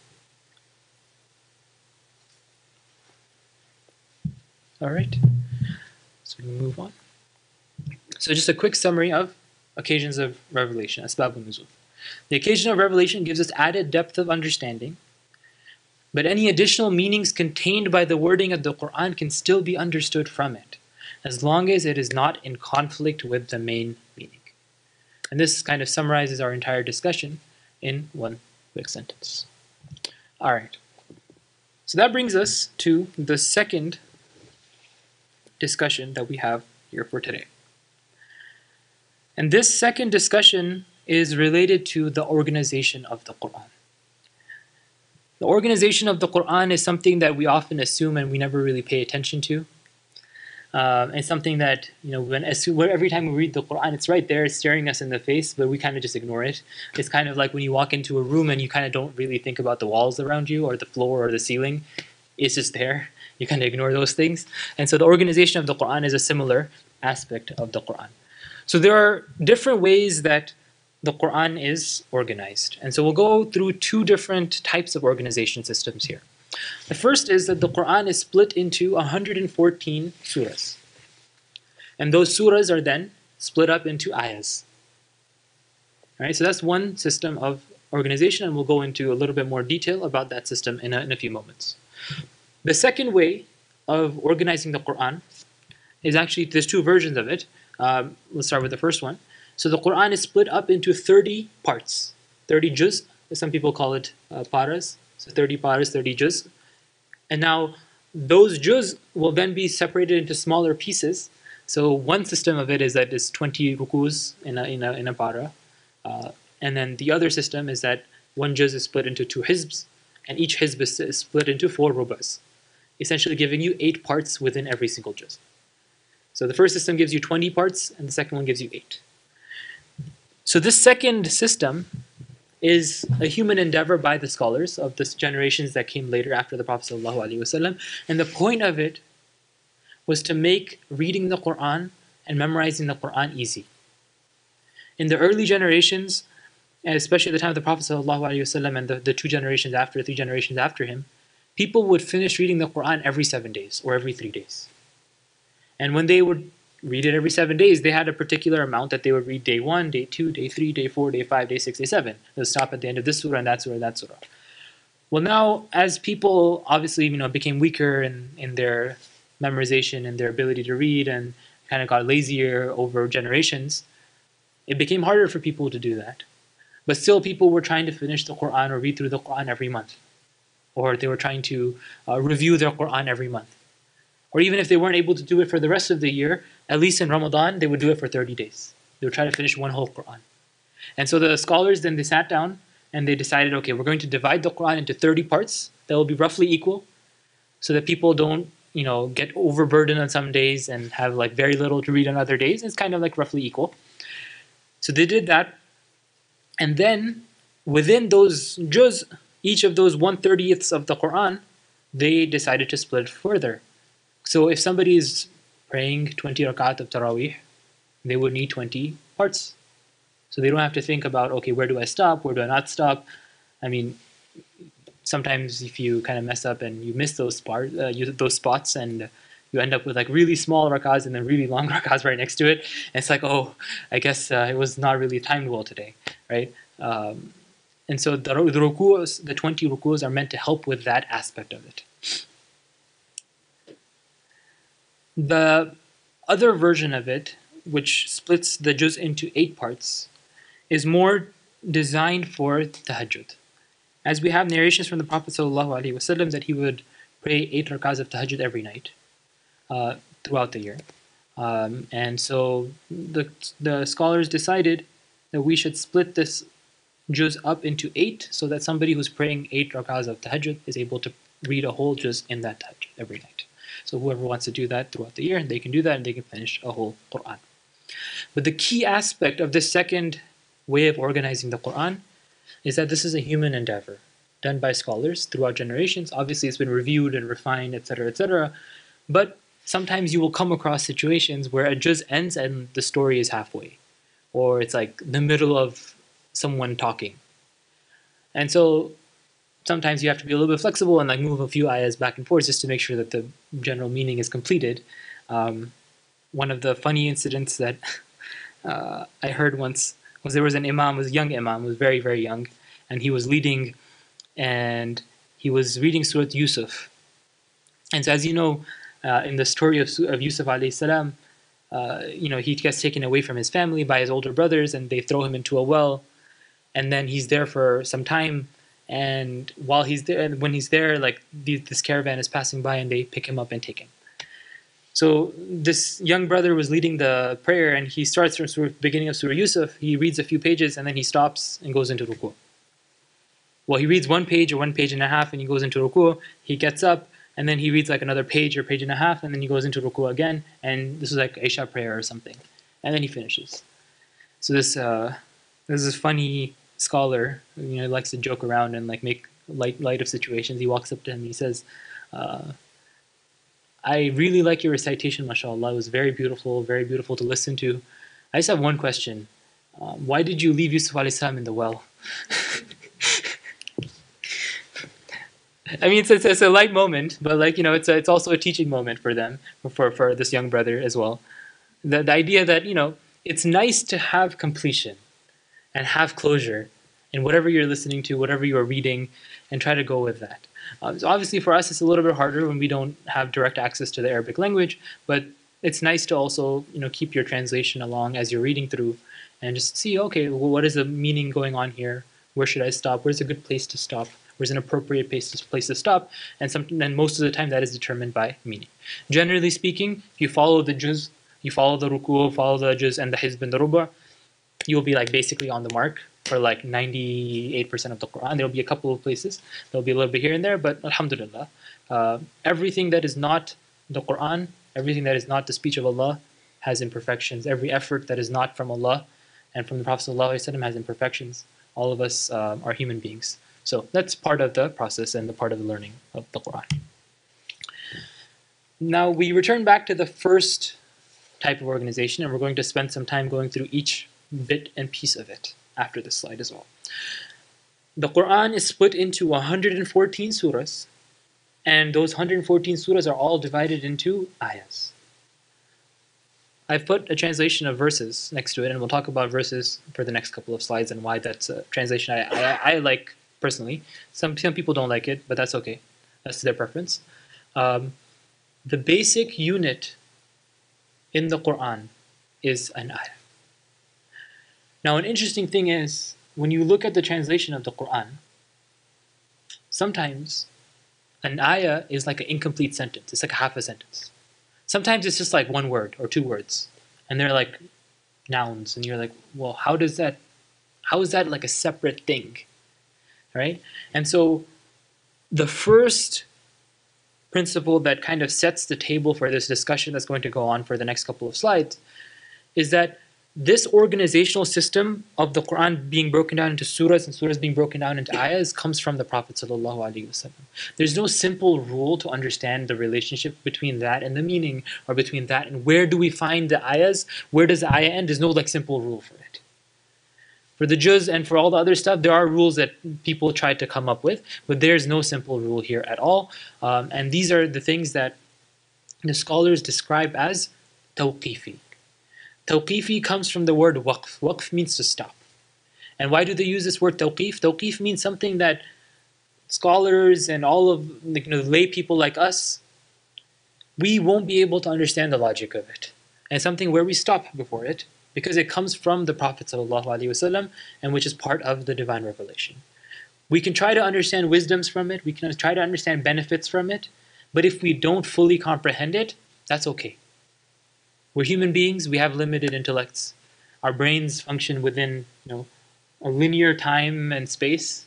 All right. So we move on. So just a quick summary of occasions of revelation, Asbab al-Nuzul. The occasion of revelation gives us added depth of understanding, but any additional meanings contained by the wording of the Qur'an can still be understood from it, as long as it is not in conflict with the main meaning. And this kind of summarizes our entire discussion in one quick sentence. All right. So that brings us to the second discussion that we have here for today. And this second discussion is related to the organization of the Qur'an. The organization of the Qur'an is something that we often assume and we never really pay attention to. And something that, you know, every time we read the Qur'an, it's right there, it's staring us in the face, but we kind of just ignore it. It's kind of like when you walk into a room and you kind of don't really think about the walls around you or the floor or the ceiling. It's just there. You kind of ignore those things. And so the organization of the Qur'an is a similar aspect of the Qur'an. So there are different ways that the Qur'an is organized. And so we'll go through two different types of organization systems here. The first is that the Qur'an is split into 114 surahs. And those surahs are then split up into ayahs. All right, so that's one system of organization, and we'll go into a little bit more detail about that system in a few moments. The second way of organizing the Qur'an is actually, there's two versions of it. Let's start with the first one. So the Qur'an is split up into 30 parts, 30 juz. Some people call it paras. So 30 paras, 30 juz. And now those juz will then be separated into smaller pieces. So one system of it is that it's 20 rukus in a para. And then the other system is that one juz is split into two hizbs, and each hizb is split into four rubas, essentially giving you 8 parts within every single juz. So the first system gives you 20 parts, and the second one gives you 8. So this second system is a human endeavor by the scholars of the generations that came later after the Prophet ﷺ. And the point of it was to make reading the Qur'an and memorizing the Qur'an easy. In the early generations, and especially at the time of the Prophet ﷺ and the two generations after, three generations after him, people would finish reading the Qur'an every 7 days or every 3 days. And when they would read it every 7 days, they had a particular amount that they would read day 1, day 2, day 3, day 4, day 5, day 6, day 7. They'll stop at the end of this surah and that surah and that surah. Well, now, as people obviously, you know, became weaker in their memorization and their ability to read and kind of got lazier over generations, it became harder for people to do that. But still, people were trying to finish the Qur'an or read through the Qur'an every month. Or they were trying to review their Qur'an every month. Or even if they weren't able to do it for the rest of the year, at least in Ramadan, they would do it for 30 days. They would try to finish one whole Qur'an. And so the scholars then, they sat down and they decided, okay, we're going to divide the Qur'an into 30 parts that will be roughly equal, so that people don't, you know, get overburdened on some days and have like very little to read on other days. It's kind of like roughly equal. So they did that. And then within those juz, each of those 1/30ths of the Qur'an, they decided to split further. So if somebody is praying 20 rakat of Taraweeh, they would need 20 parts. So they don't have to think about, okay, where do I stop? Where do I not stop? I mean, sometimes if you kind of mess up and you miss those spots, and you end up with like really small rakahs and then really long rakahs right next to it. And it's like, oh, I guess it was not really timed well today, right? And so the 20 rukus are meant to help with that aspect of it. The other version of it, which splits the juz into 8 parts, is more designed for tahajjud. as we have narrations from the Prophet ﷺ that he would pray 8 rak'ahs of tahajjud every night throughout the year. And so the scholars decided that we should split this juz up into 8 so that somebody who's praying 8 rak'ahs of tahajjud is able to read a whole juz in that tahajjud every night. So whoever wants to do that throughout the year, they can do that and they can finish a whole Qur'an. But the key aspect of this second way of organizing the Qur'an is that this is a human endeavor done by scholars throughout generations. Obviously, it's been reviewed and refined, etc., etc. But sometimes you will come across situations where a juz ends and the story is halfway, or it's like the middle of someone talking. And so sometimes you have to be a little bit flexible and like move a few ayahs back and forth just to make sure that the general meaning is completed. One of the funny incidents that I heard once was there was an imam, was a young imam, was very, very young, and he was leading and he was reading Surah Yusuf. And so, as you know, in the story of Yusuf alayhi salam, you know, he gets taken away from his family by his older brothers and they throw him into a well, and then he's there for some time, and while he's there, and when he's there, like this caravan is passing by and they pick him up and take him. So this young brother was leading the prayer and he starts from the beginning of Surah Yusuf, he reads a few pages and then he stops and goes into ruku. Well, he reads one page or one page and a half and he goes into ruku, he gets up and then he reads like another page or page and a half and then he goes into ruku again, and this is like Isha prayer or something, and then he finishes. So this funny scholar, you know, likes to joke around and like make light of situations. He walks up to him and he says, I really like your recitation, mashallah. It was very beautiful to listen to. I just have one question. Why did you leave Yusuf alayhi salam in the well? I mean, it's a light moment, but like, you know, it's also a teaching moment for them, for this young brother as well. The idea that, you know, it's nice to have completion and have closure in whatever you're listening to, whatever you're reading, and try to go with that. So obviously for us it's a little bit harder when we don't have direct access to the Arabic language, but it's nice to also, you know, keep your translation along as you're reading through and just see, okay, well, what is the meaning going on here? Where should I stop? Where's a good place to stop? Where's an appropriate place to stop? And most of the time that is determined by meaning. Generally speaking, if you follow the juz, you follow the ruku, follow the juz and the hizb and the ruba, you'll be like basically on the mark for like 98% of the Qur'an. There'll be a couple of places, there'll be a little bit here and there, but alhamdulillah, everything that is not the Qur'an, everything that is not the speech of Allah has imperfections. Every effort that is not from Allah and from the Prophet ﷺ has imperfections. All of us are human beings. So that's part of the process and the part of the learning of the Qur'an. Now we return back to the first type of organization, and we're going to spend some time going through each bit and piece of it after this slide as well. The Qur'an is split into 114 surahs, and those 114 surahs are all divided into ayahs. I've put a translation of verses next to it, and we'll talk about verses for the next couple of slides and why that's a translation I like personally. Some people don't like it, but that's okay. That's their preference. The basic unit in the Qur'an is an ayah. Now, an interesting thing is, when you look at the translation of the Qur'an, sometimes an ayah is like an incomplete sentence. It's like half a sentence. Sometimes it's just like one word or two words, and they're like nouns, and you're like, well, how is that like a separate thing, right? And so the first principle that kind of sets the table for this discussion that's going to go on for the next couple of slides is that this organizational system of the Qur'an being broken down into surahs and surahs being broken down into ayahs comes from the Prophet ﷺ. There's no simple rule to understand the relationship between that and the meaning, or between that and where do we find the ayahs, where does the ayah end. There's no like simple rule for it. For the juz and for all the other stuff, there are rules that people try to come up with, but there's no simple rule here at all. And these are the things that the scholars describe as tawqifi. Tawqifi comes from the word waqf. Waqf means to stop. And why do they use this word tawqif? Tawqif means something that scholars and all of, you know, lay people like us, we won't be able to understand the logic of it. And something where we stop before it, because it comes from the Prophet ﷺ, and which is part of the divine revelation. We can try to understand wisdoms from it. We can try to understand benefits from it. But if we don't fully comprehend it, that's okay. We're human beings. We have limited intellects. Our brains function within, a linear time and space.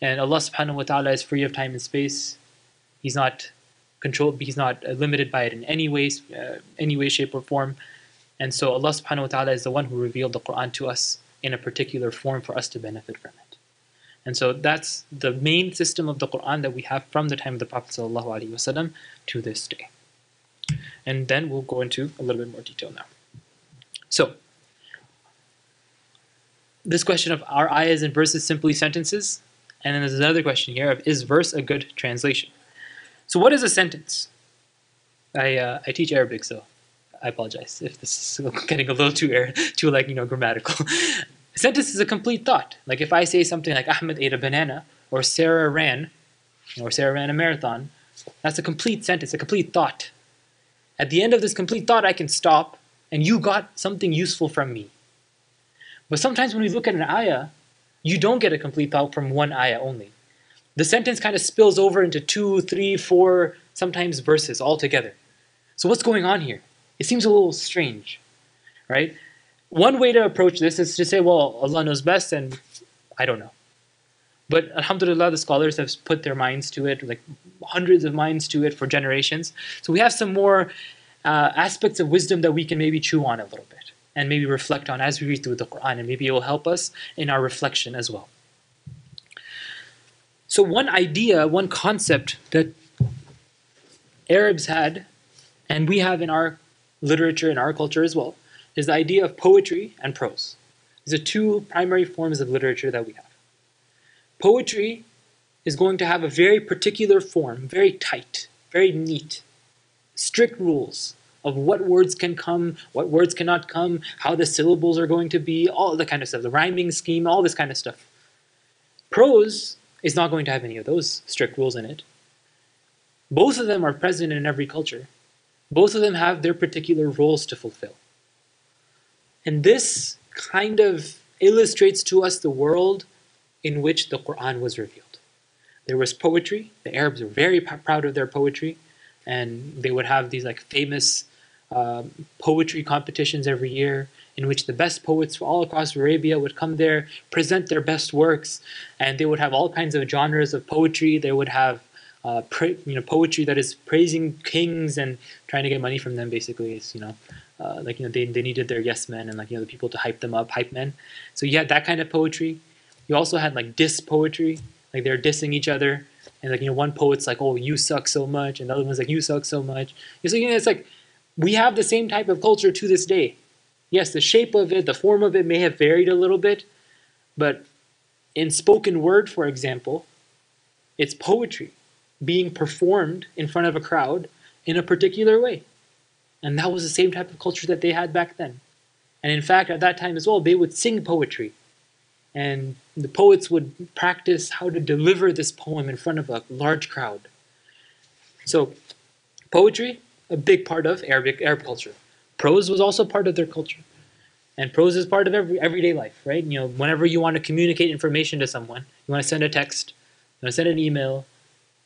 And Allah subhanahu wa ta'ala is free of time and space. He's not controlled. He's not limited by it in any way, shape, or form. And so Allah subhanahu wa ta'ala is the one who revealed the Qur'an to us in a particular form for us to benefit from it. And so that's the main system of the Qur'an that we have from the time of the Prophet sallallahu alaihi wasallam to this day. And then we'll go into a little bit more detail now. So this question of are ayahs and verses simply sentences? And then there's another question here of is verse a good translation? So what is a sentence? I teach Arabic, so I apologize if this is getting a little too grammatical. A sentence is a complete thought. Like if I say something like Ahmed ate a banana, or Sarah ran a marathon, that's a complete sentence, a complete thought. At the end of this complete thought, I can stop, and you got something useful from me. But sometimes when we look at an ayah, you don't get a complete thought from one ayah only. The sentence kind of spills over into 2, 3, 4, sometimes verses altogether. So what's going on here? It seems a little strange, right? One way to approach this is to say, well, Allah knows best and I don't know. But alhamdulillah, the scholars have put their minds to it, like hundreds of minds to it for generations. So we have some more aspects of wisdom that we can maybe chew on a little bit and maybe reflect on as we read through the Qur'an, and maybe it will help us in our reflection as well. So one idea, one concept that Arabs had and we have in our literature, in our culture as well, is the idea of poetry and prose. These are two primary forms of literature that we have. Poetry is going to have a very particular form, very tight, very neat, strict rules of what words can come, what words cannot come, how the syllables are going to be, all that kind of stuff, the rhyming scheme, all this kind of stuff. Prose is not going to have any of those strict rules in it. Both of them are present in every culture. Both of them have their particular roles to fulfill. And this kind of illustrates to us the world in which the Qur'an was revealed. There was poetry. The Arabs were very proud of their poetry. And they would have these famous poetry competitions every year in which the best poets from all across Arabia would come there, present their best works, and they would have all kinds of genres of poetry. They would have poetry that is praising kings and trying to get money from them, basically. It's, they needed their yes men and the people to hype them up, hype men. So you had that kind of poetry. You also had diss poetry, they're dissing each other, and one poet's oh, you suck so much, and the other one's you suck so much. So it's we have the same type of culture to this day. Yes, the shape of it, the form of it may have varied a little bit, but in spoken word, for example, it's poetry being performed in front of a crowd in a particular way. And that was the same type of culture that they had back then. And in fact, at that time as well, they would sing poetry. And the poets would practice how to deliver this poem in front of a large crowd. So poetry, a big part of Arab culture. Prose was also part of their culture. And prose is part of everyday life, right? Whenever you want to communicate information to someone, you want to send a text, you want to send an email,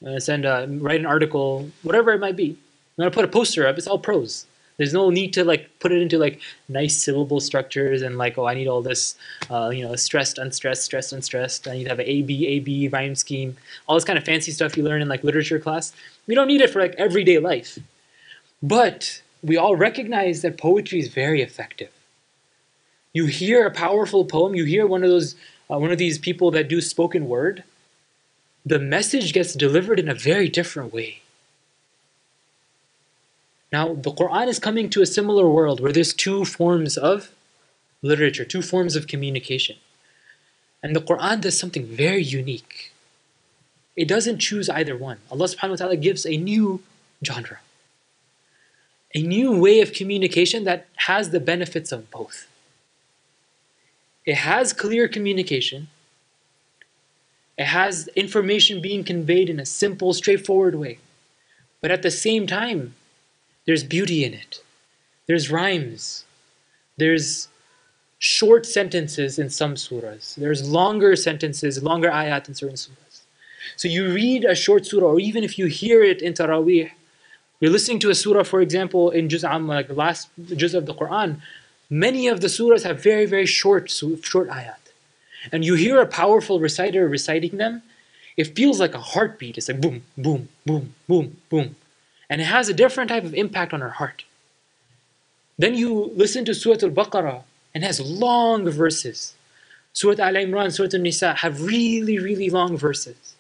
write an article, whatever it might be. When I put a poster up, it's all prose. There's no need to put it into nice syllable structures and oh, I need all this, stressed, unstressed, stressed, unstressed. I need to have an A, B, rhyme scheme. All this kind of fancy stuff you learn in literature class. We don't need it for everyday life. But we all recognize that poetry is very effective. You hear a powerful poem. You hear one of these people that do spoken word. The message gets delivered in a very different way. Now, the Qur'an is coming to a similar world where there's two forms of literature, two forms of communication. And the Qur'an does something very unique. It doesn't choose either one. Allah subhanahu wa ta'ala gives a new genre, a new way of communication that has the benefits of both. It has clear communication. It has information being conveyed in a simple, straightforward way. But at the same time, there's beauty in it. There's rhymes. There's short sentences in some surahs. There's longer sentences, longer ayat in certain surahs. So you read a short surah, or even if you hear it in Taraweeh, you're listening to a surah, for example, in Juz Amma, like the last Juz of the Quran, many of the surahs have very, very short ayat. And you hear a powerful reciter reciting them, it feels like a heartbeat. It's like boom, boom, boom, boom, boom. And it has a different type of impact on our heart. Then you listen to Surah Al-Baqarah, and it has long verses. Surah Al-Imran, Surah Al-Nisa have really, really long verses.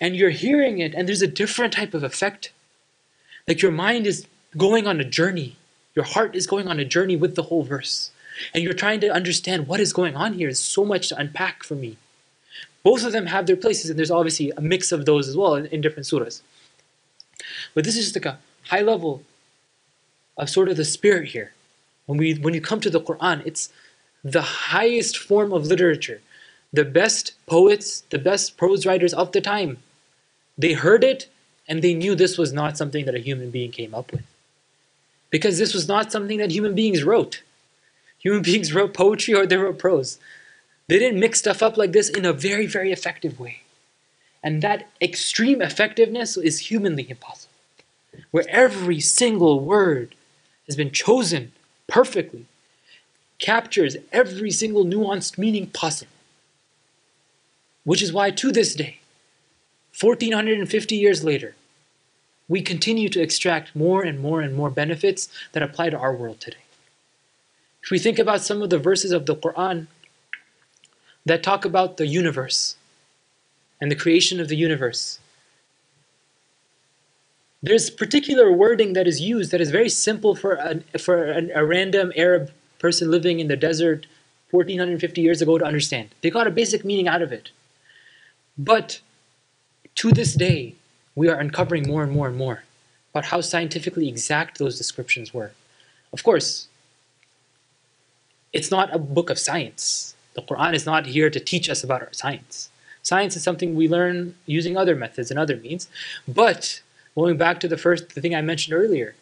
And you're hearing it, and there's a different type of effect. Like your mind is going on a journey. Your heart is going on a journey with the whole verse. And you're trying to understand what is going on here. There's so much to unpack for me. Both of them have their places, and there's obviously a mix of those as well in different surahs. But this is just like a high level of sort of the spirit here. When you come to the Qur'an, it's the highest form of literature. The best poets, the best prose writers of the time, they heard it and they knew this was not something that a human being came up with. Because this was not something that human beings wrote. Human beings wrote poetry or they wrote prose. They didn't mix stuff up like this in a very, very effective way. And that extreme effectiveness is humanly impossible. Where every single word has been chosen perfectly, captures every single nuanced meaning possible. Which is why to this day, 1450 years later, we continue to extract more and more and more benefits that apply to our world today. If we think about some of the verses of the Qur'an that talk about the universe and the creation of the universe, there's particular wording that is used that is very simple for a random Arab person living in the desert 1450 years ago to understand. They got a basic meaning out of it. But to this day, we are uncovering more and more and more about how scientifically exact those descriptions were. Of course, it's not a book of science. The Qur'an is not here to teach us about our science. Science is something we learn using other methods and other means. But going back to the thing I mentioned earlier,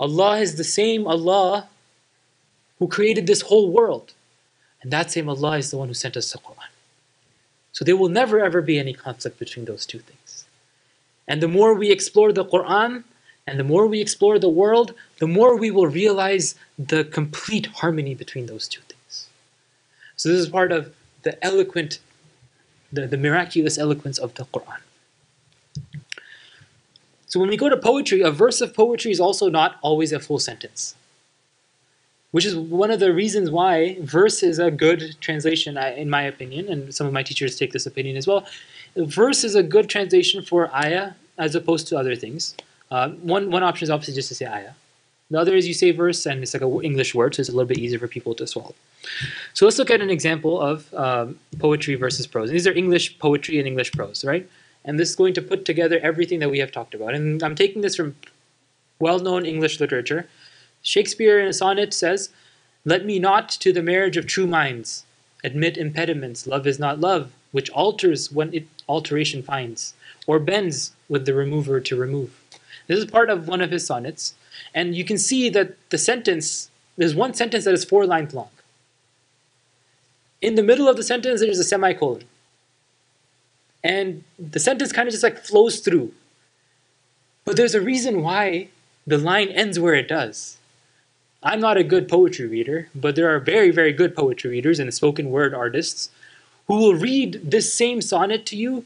Allah is the same Allah who created this whole world. And that same Allah is the one who sent us the Qur'an. So there will never ever be any conflict between those two things. And the more we explore the Qur'an, and the more we explore the world, the more we will realize the complete harmony between those two things. So this is part of the eloquent, the miraculous eloquence of the Qur'an. So when we go to poetry, a verse of poetry is also not always a full sentence. Which is one of the reasons why verse is a good translation, in my opinion, and some of my teachers take this opinion as well. Verse is a good translation for ayah as opposed to other things. One option is obviously just to say ayah. The other is you say verse, and it's like an English word, so it's a little bit easier for people to swallow. So let's look at an example of poetry versus prose. And these are English poetry and English prose, right? And this is going to put together everything that we have talked about. And I'm taking this from well-known English literature. Shakespeare in a sonnet says, "Let me not to the marriage of true minds admit impediments. Love is not love, which alters when it alteration finds, or bends with the remover to remove." This is part of one of his sonnets. And you can see that the sentence, there's one sentence that is 4 lines long. In the middle of the sentence, there's a semicolon. And the sentence kind of just like flows through. But there's a reason why the line ends where it does. I'm not a good poetry reader, but there are very, very good poetry readers and spoken word artists who will read this same sonnet to you,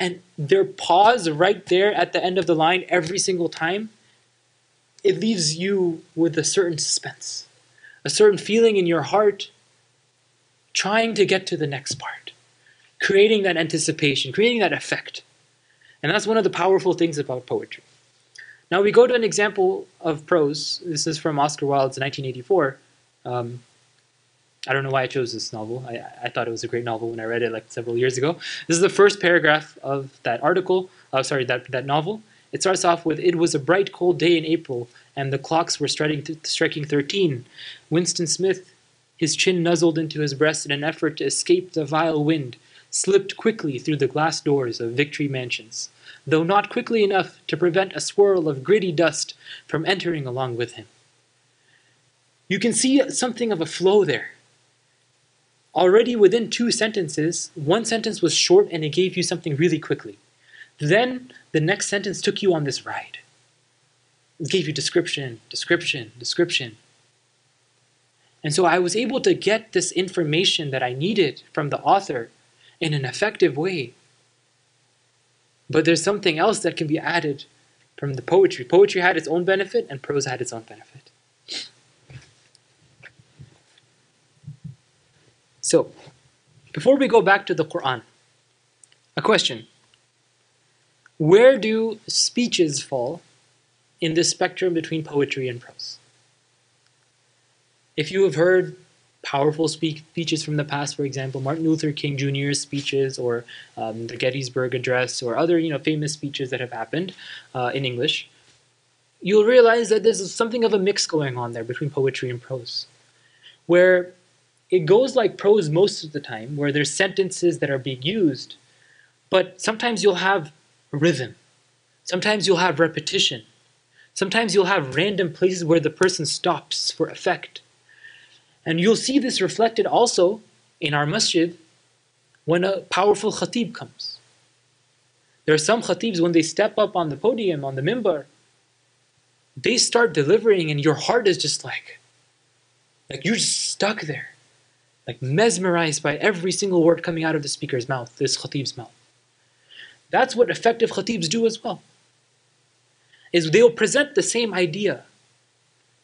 and their pause right there at the end of the line every single time, it leaves you with a certain suspense, a certain feeling in your heart, trying to get to the next part. Creating that anticipation, creating that effect. And that's one of the powerful things about poetry. Now we go to an example of prose. This is from Oscar Wilde's 1984. I don't know why I chose this novel. I thought it was a great novel when I read it like several years ago. This is the first paragraph of that article, that novel. It starts off with, "It was a bright cold day in April, and the clocks were striking 13. Winston Smith, his chin nuzzled into his breast in an effort to escape the vile wind, slipped quickly through the glass doors of Victory Mansions, though not quickly enough to prevent a swirl of gritty dust from entering along with him." You can see something of a flow there. Already within two sentences, one sentence was short and it gave you something really quickly. Then the next sentence took you on this ride. It gave you description, description, description. And so I was able to get this information that I needed from the author in an effective way. But there's something else that can be added from the poetry. Poetry had its own benefit and prose had its own benefit. So, before we go back to the Qur'an, a question. Where do speeches fall in the spectrum between poetry and prose? If you have heard powerful speeches from the past, for example, Martin Luther King Jr.'s speeches, or the Gettysburg Address, or other famous speeches that have happened in English, you'll realize that there's something of a mix going on there between poetry and prose, where it goes like prose most of the time, where there's sentences that are being used, but sometimes you'll have rhythm, sometimes you'll have repetition, sometimes you'll have random places where the person stops for effect. And you'll see this reflected also in our masjid when a powerful khatib comes. There are some khatibs, when they step up on the podium, on the mimbar, they start delivering and your heart is just like you're just stuck there, like mesmerized by every single word coming out of the speaker's mouth, this khatib's mouth. That's what effective khatibs do as well, is they'll present the same idea,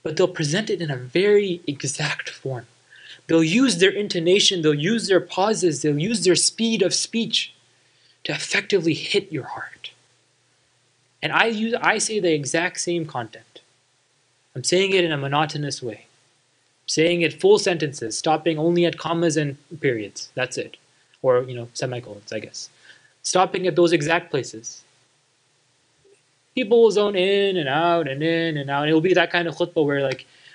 but they'll present it in a very exact form. They'll use their intonation, they'll use their pauses, they'll use their speed of speech to effectively hit your heart. And I say the exact same content. I'm saying it in a monotonous way. I'm saying it full sentences, stopping only at commas and periods. That's it. Or, semicolons, I guess. Stopping at those exact places. People will zone in and out and in and out. It'll be that kind of khutbah where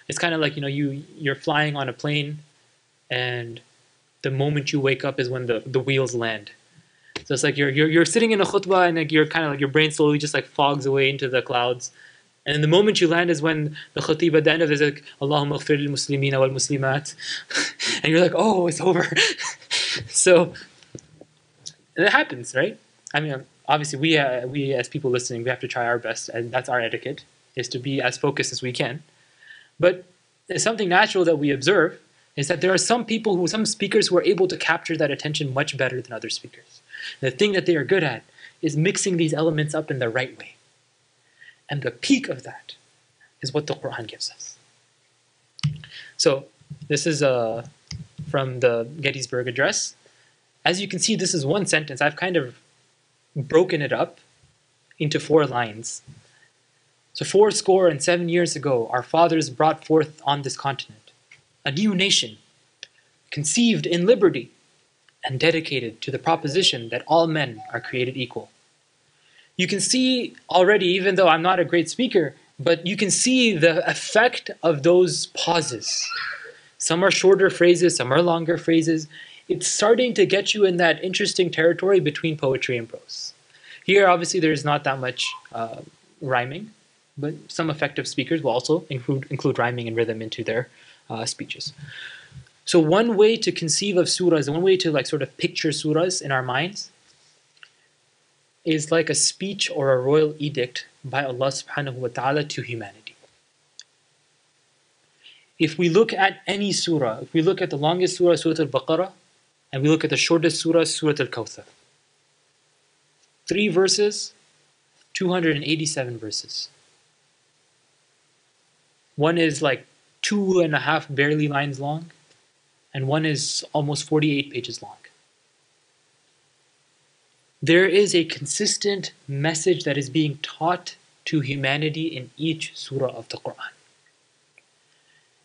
it's kind of like, you're flying on a plane and the moment you wake up is when the wheels land. So it's like you're sitting in a khutbah and you're kind of like your brain slowly just fogs away into the clouds. And then the moment you land is when the khatib at the end of it is like, Allahumma ghfir lil muslimina wal muslimat. And you're like, oh, it's over. So, and it happens, right? I mean, obviously, we as people listening, we have to try our best, and that's our etiquette, is to be as focused as we can. But it's something natural that we observe, is that there are some people, some speakers who are able to capture that attention much better than other speakers. And the thing that they are good at is mixing these elements up in the right way. And the peak of that is what the Qur'an gives us. So this is from the Gettysburg Address. As you can see, this is one sentence. I've kind of broken it up into four lines. So 4 score and 7 years ago, our fathers brought forth on this continent a new nation, conceived in liberty and dedicated to the proposition that all men are created equal. You can see already, even though I'm not a great speaker, but you can see the effect of those pauses. Some are shorter phrases, some are longer phrases. It's starting to get you in that interesting territory between poetry and prose. Here, obviously, there's not that much rhyming, but some effective speakers will also include rhyming and rhythm into their speeches. So one way to conceive of surahs, one way to sort of picture surahs in our minds, is like a speech or a royal edict by Allah subhanahu wa ta'ala to humanity. If we look at any surah, if we look at the longest surah, Surah Al-Baqarah, and we look at the shortest surah, Surah Al-Kawthar. 3 verses, 287 verses. One is 2.5 barely lines long, and one is almost 48 pages long. There is a consistent message that is being taught to humanity in each surah of the Qur'an.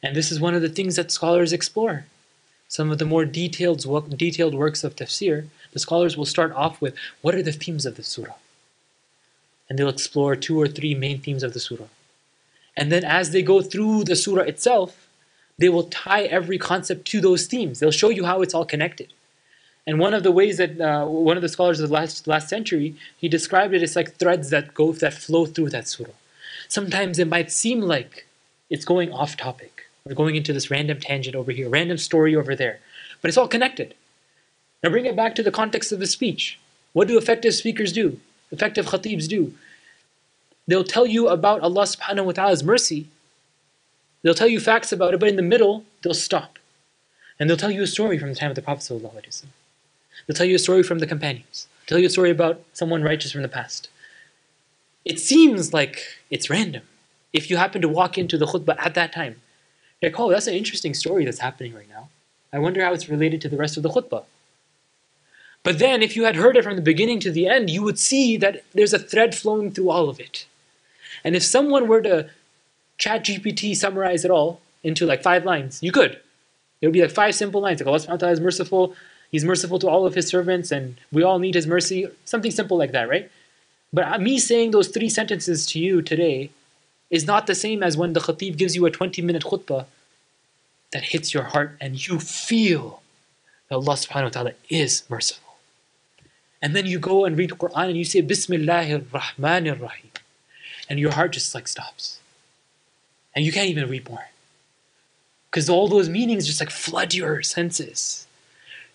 And this is one of the things that scholars explore. Some of the more detailed works of tafsir, the scholars will start off with, what are the themes of the surah? And they'll explore 2 or 3 main themes of the surah. And then as they go through the surah itself, they will tie every concept to those themes. They'll show you how it's all connected. And one of the ways that one of the scholars of the last century, he described it as threads that flow through that surah. Sometimes it might seem like it's going off topic. We're going into this random tangent over here, random story over there. But it's all connected. Now bring it back to the context of the speech. What do effective speakers do? Effective khatibs do? They'll tell you about Allah subhanahu wa ta'ala's mercy. They'll tell you facts about it, but in the middle, they'll stop. And they'll tell you a story from the time of the Prophet ﷺ. They'll tell you a story from the companions. They'll tell you a story about someone righteous from the past. It seems like it's random. If you happen to walk into the khutbah at that time, you're like, oh, that's an interesting story that's happening right now. I wonder how it's related to the rest of the khutbah. But then if you had heard it from the beginning to the end, you would see that there's a thread flowing through all of it. And if someone were to ChatGPT summarize it all into like 5 lines, you could. It would be like 5 simple lines, like Allah subhanahu wa ta'ala is merciful, He's merciful to all of His servants, and we all need His mercy, something simple like that, right? But me saying those 3 sentences to you today is not the same as when the khatib gives you a 20-minute khutbah that hits your heart and you feel that Allah subhanahu wa ta'ala is merciful. And then you go and read Qur'an and you say, Bismillahir Rahmanir Rahim. And your heart just like stops. And you can't even read more. Because all those meanings just like flood your senses.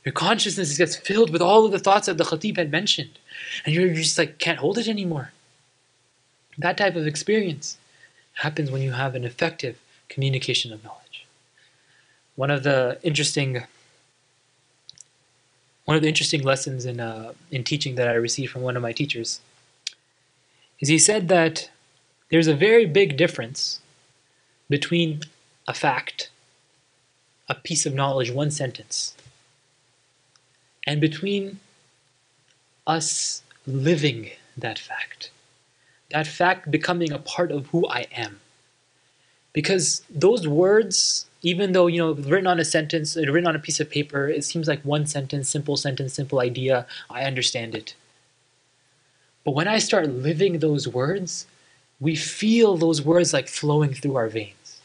Your consciousness gets filled with all of the thoughts that the khatib had mentioned. And you just like can't hold it anymore. That type of experience happens when you have an effective communication of knowledge. One of the interesting lessons in teaching that I received from one of my teachers is he said that there's a very big difference between a fact, a piece of knowledge, one sentence, and between us living that fact becoming a part of who I am. Because those words, even though, you know, written on a sentence, written on a piece of paper, it seems like one sentence, simple idea, I understand it. But when I start living those words, we feel those words like flowing through our veins.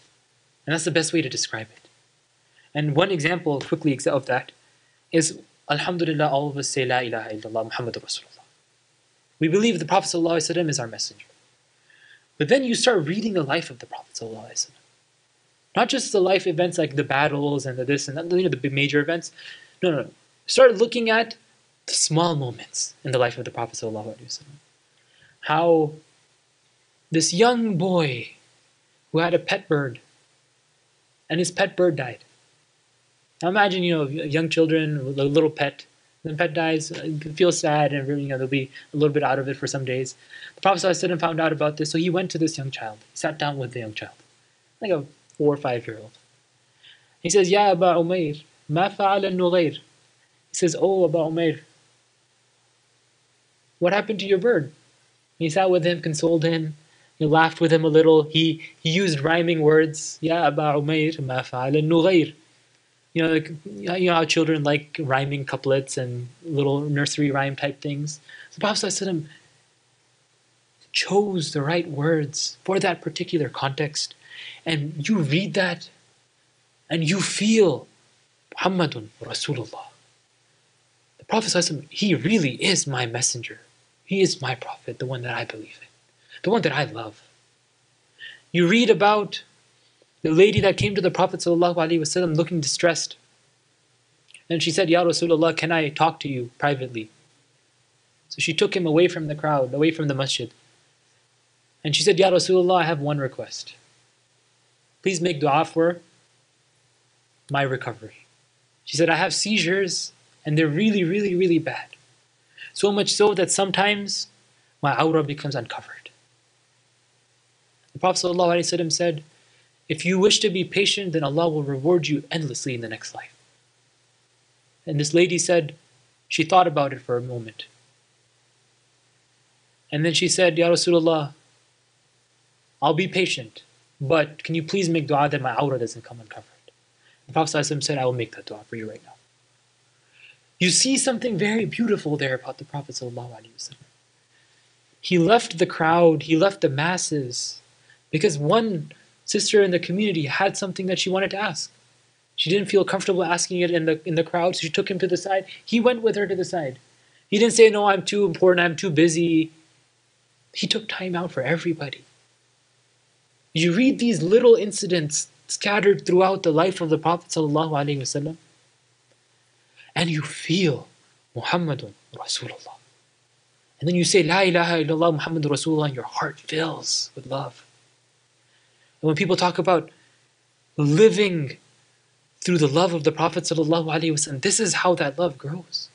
And that's the best way to describe it. And one example quickly of that is, Alhamdulillah, all of us say La ilaha illallah Muhammadur Rasulullah. We believe the Prophet ﷺ is our messenger. But then you start reading the life of the Prophet ﷺ. Not just the life events like the battles and the this and that, you know, the major events. No, no, no. Start looking at the small moments in the life of the Prophet ﷺ. How this young boy who had a pet bird and his pet bird died. Now imagine, you know, young children with a little pet. The pet dies, feels sad, and you know, they'll be a little bit out of it for some days. The Prophet ﷺ found out about this, so he went to this young child. He sat down with the young child, like a 4- or 5-year-old. He says, Ya Aba Umair, ma fa'ala al-nughayr? He says, Oh, Aba Umair, what happened to your bird? He sat with him, consoled him, he laughed with him a little. He used rhyming words. Ya Aba Umair, ma fa'ala al-nughayr? You know how children like rhyming couplets and little nursery rhyme type things. So the Prophet ﷺ chose the right words for that particular context. And you read that and you feel Muhammadun Rasulullah. The Prophet ﷺ, he really is my messenger. He is my prophet, the one that I believe in, the one that I love. You read about the lady that came to the Prophet ﷺ looking distressed. And she said, Ya Rasulullah, can I talk to you privately? So she took him away from the crowd, away from the masjid. And she said, Ya Rasulullah, I have one request. Please make dua for my recovery. She said, I have seizures and they're really, really, really bad. So much so that sometimes my aura becomes uncovered. The Prophet ﷺ said, if you wish to be patient, then Allah will reward you endlessly in the next life. And this lady said, she thought about it for a moment. And then she said, Ya Rasulullah, I'll be patient, but can you please make dua that my aura doesn't come uncovered? The Prophet ﷺ said, I will make that dua for you right now. You see something very beautiful there about the Prophet ﷺ. He left the crowd, he left the masses, because one sister in the community had something that she wanted to ask. She didn't feel comfortable asking it in the crowd, so she took him to the side. He went with her to the side. He didn't say, no, I'm too important, I'm too busy. He took time out for everybody. You read these little incidents scattered throughout the life of the Prophet ﷺ, and you feel Muhammadun Rasulullah. And then you say, La ilaha illallah Muhammadun Rasulullah, and your heart fills with love. And when people talk about living through the love of the Prophet ﷺ, this is how that love grows.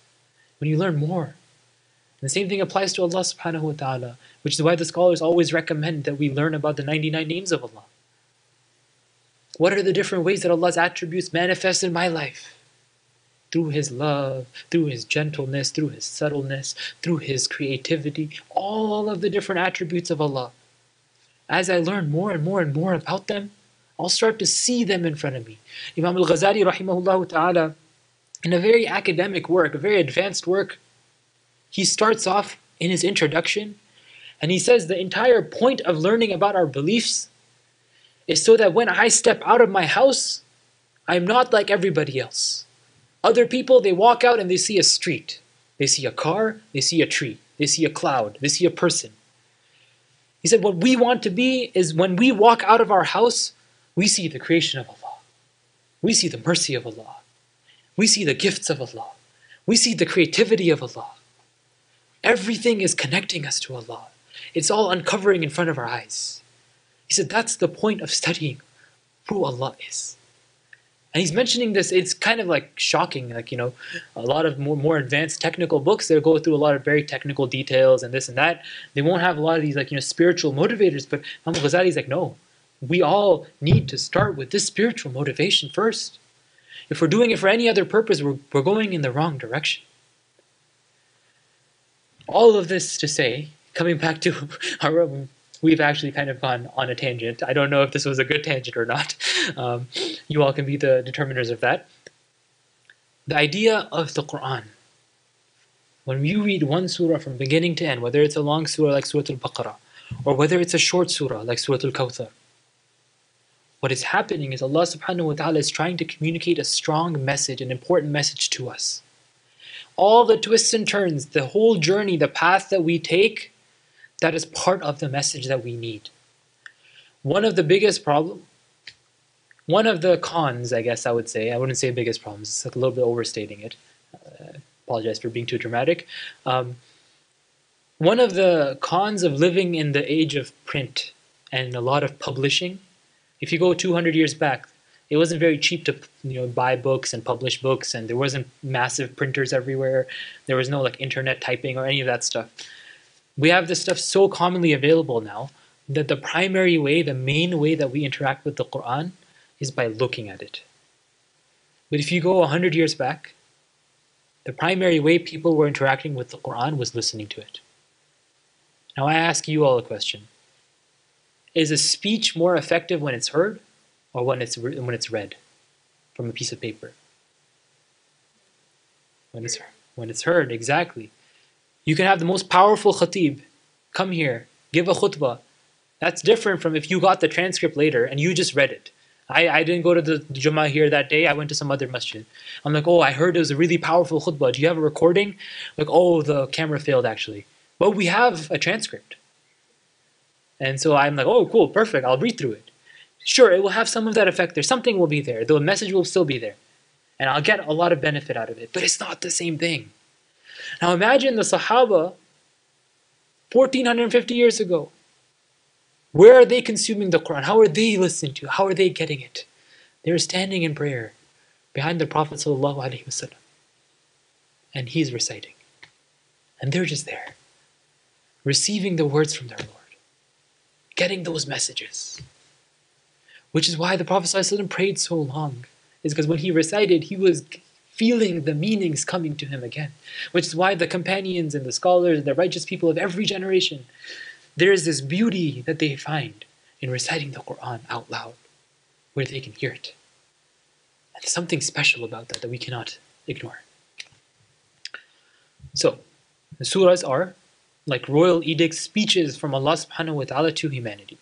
When you learn more. And the same thing applies to Allah subhanahu wa ta'ala, which is why the scholars always recommend that we learn about the 99 names of Allah. What are the different ways that Allah's attributes manifest in my life? Through His love, through His gentleness, through His subtleness, through His creativity, all of the different attributes of Allah. As I learn more and more and more about them, I'll start to see them in front of me. Imam al-Ghazali rahimahullah ta'ala, in a very academic work, a very advanced work, he starts off in his introduction and he says the entire point of learning about our beliefs is so that when I step out of my house, I'm not like everybody else. Other people, they walk out and they see a street. They see a car, they see a tree, they see a cloud, they see a person. He said what we want to be is when we walk out of our house, we see the creation of Allah. We see the mercy of Allah. We see the gifts of Allah. We see the creativity of Allah. Everything is connecting us to Allah. It's all uncovering in front of our eyes. He said that's the point of studying who Allah is. And he's mentioning this, it's kind of like shocking, like, you know, a lot of more advanced technical books, they'll go through a lot of very technical details and this and that. They won't have a lot of these, like, you know, spiritual motivators, but Imam Ghazali's like, no, we all need to start with this spiritual motivation first. If we're doing it for any other purpose, we're going in the wrong direction. All of this to say, coming back to our, we've actually kind of gone on a tangent. I don't know if this was a good tangent or not. You all can be the determiners of that. The idea of the Qur'an. When you read one surah from beginning to end, whether it's a long surah like Surah Al-Baqarah, or whether it's a short surah like Surah Al-Kawthar, what is happening is Allah subhanahu wa ta'ala is trying to communicate a strong message, an important message to us. All the twists and turns, the whole journey, the path that we take, that is part of the message that we need. One of the biggest problems, one of the cons, I guess I would say, I wouldn't say biggest problems, it's a little bit overstating it. Apologize for being too dramatic. One of the cons of living in the age of print and a lot of publishing, if you go 200 years back, it wasn't very cheap to, you know, buy books and publish books, and there wasn't massive printers everywhere. There was no like internet typing or any of that stuff. We have this stuff so commonly available now that the primary way, the main way that we interact with the Qur'an is by looking at it. But if you go 100 years back, the primary way people were interacting with the Qur'an was listening to it. Now I ask you all a question. Is a speech more effective when it's heard or when it's read from a piece of paper? When it's heard, exactly. You can have the most powerful khatib come here, give a khutbah. That's different from if you got the transcript later and you just read it. I didn't go to the Jummah here that day, I went to some other masjid. I'm like, oh, I heard it was a really powerful khutbah. Do you have a recording? Like, oh, the camera failed actually. But we have a transcript. And so I'm like, oh, cool, perfect, I'll read through it. Sure, it will have some of that effect there. Something will be there. The message will still be there. And I'll get a lot of benefit out of it. But it's not the same thing. Now imagine the Sahaba 1450 years ago. Where are they consuming the Qur'an? How are they listening to it? How are they getting it? They're standing in prayer behind the Prophet ﷺ. And he's reciting. And they're just there, receiving the words from their Lord, getting those messages. Which is why the Prophet ﷺ prayed so long. Is because when he recited, he was feeling the meanings coming to him again. Which is why the companions and the scholars and the righteous people of every generation, there is this beauty that they find in reciting the Qur'an out loud, where they can hear it. And there's something special about that that we cannot ignore. So, the surahs are like royal edicts, speeches from Allah subhanahu wa ta'ala to humanity.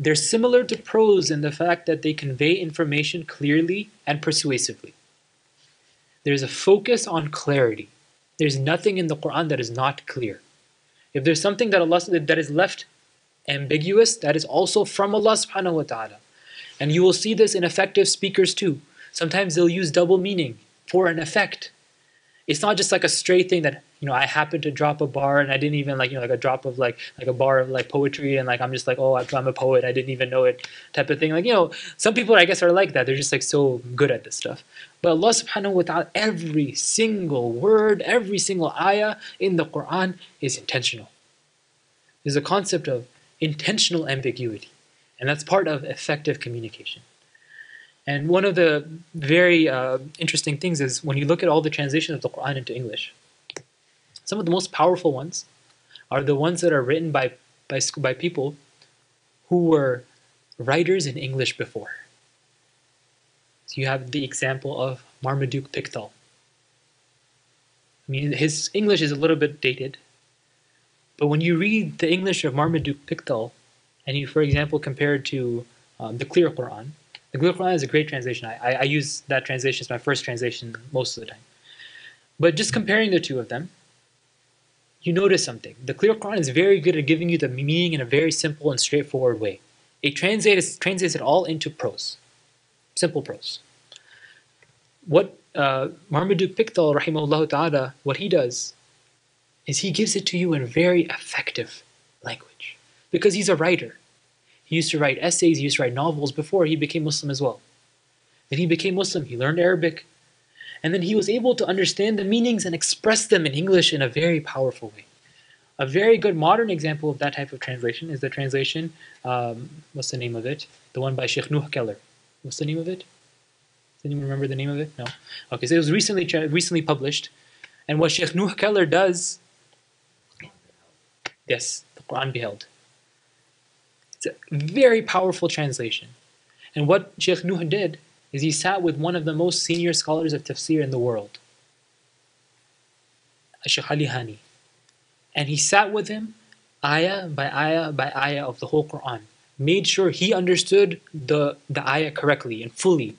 They're similar to prose in the fact that they convey information clearly and persuasively. There's a focus on clarity. There's nothing in the Qur'an that is not clear. If there's something that Allah that is left ambiguous, that is also from Allah subhanahu wa ta'ala. And you will see this in effective speakers too. Sometimes they'll use double meaning for an effect It's not just like a straight thing that, you know, I happened to drop a bar and I didn't even like, you know, like a drop of like a bar of like poetry and like I'm just like, oh, I'm a poet, I didn't even know it type of thing. Like, you know, some people I guess are like that. They're just like so good at this stuff. But Allah subhanahu wa ta'ala, every single word, every single ayah in the Quran is intentional. There's a concept of intentional ambiguity, and that's part of effective communication. And one of the very interesting things is when you look at all the translations of the Quran into English, some of the most powerful ones are the ones that are written by people who were writers in English before. So you have the example of Marmaduke Pictol. I mean, his English is a little bit dated, but when you read the English of Marmaduke Pictol, and you, for example, compare it to the Clear Quran. The Clear Quran is a great translation. I use that translation as my first translation most of the time. But just comparing the two of them, you notice something. The Clear Quran is very good at giving you the meaning in a very simple and straightforward way. It translates it all into prose, simple prose. What Marmaduke Pictol, rahimahullah ta'ala, what he does is he gives it to you in very effective language because he's a writer. He used to write essays, he used to write novels before he became Muslim as well. Then he became Muslim, he learned Arabic, and then he was able to understand the meanings and express them in English in a very powerful way. A very good modern example of that type of translation is the translation, what's the name of it? The one by Sheikh Nuh Keller. What's the name of it? Does anyone remember the name of it? No. Okay, so it was recently published, and what Sheikh Nuh Keller does, yes, the Quran Beheld. It's a very powerful translation. And what Sheikh Nuh did is he sat with one of the most senior scholars of tafsir in the world, Sheikh Ali Hani. And he sat with him ayah by ayah by ayah of the whole Quran, made sure he understood the ayah correctly and fully.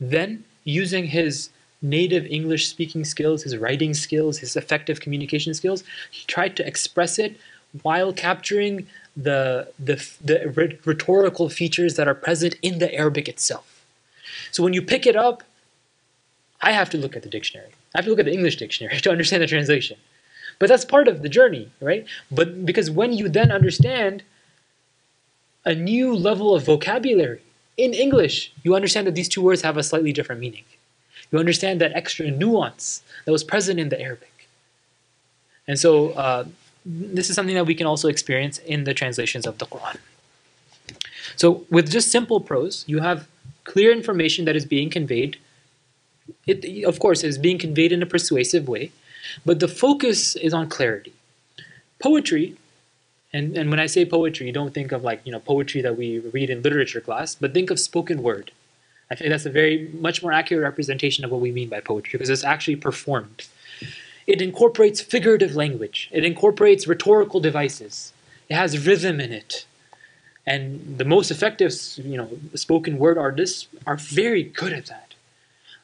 Then, using his native English speaking skills, his writing skills, his effective communication skills, he tried to express it while capturing the rhetorical features that are present in the Arabic itself. So when you pick it up, I have to look at the dictionary. I have to look at the English dictionary to understand the translation. But that's part of the journey, right? But because when you then understand a new level of vocabulary in English, you understand that these two words have a slightly different meaning. You understand that extra nuance that was present in the Arabic. And so, this is something that we can also experience in the translations of the Quran. So with just simple prose, you have clear information that is being conveyed. It, of course, is being conveyed in a persuasive way, but the focus is on clarity. Poetry, and when I say poetry, don't think of like, you know, poetry that we read in literature class, but think of spoken word. I think that's a very much more accurate representation of what we mean by poetry, because it's actually performed. It incorporates figurative language. It incorporates rhetorical devices. It has rhythm in it. And the most effective, you know, spoken word artists are very good at that.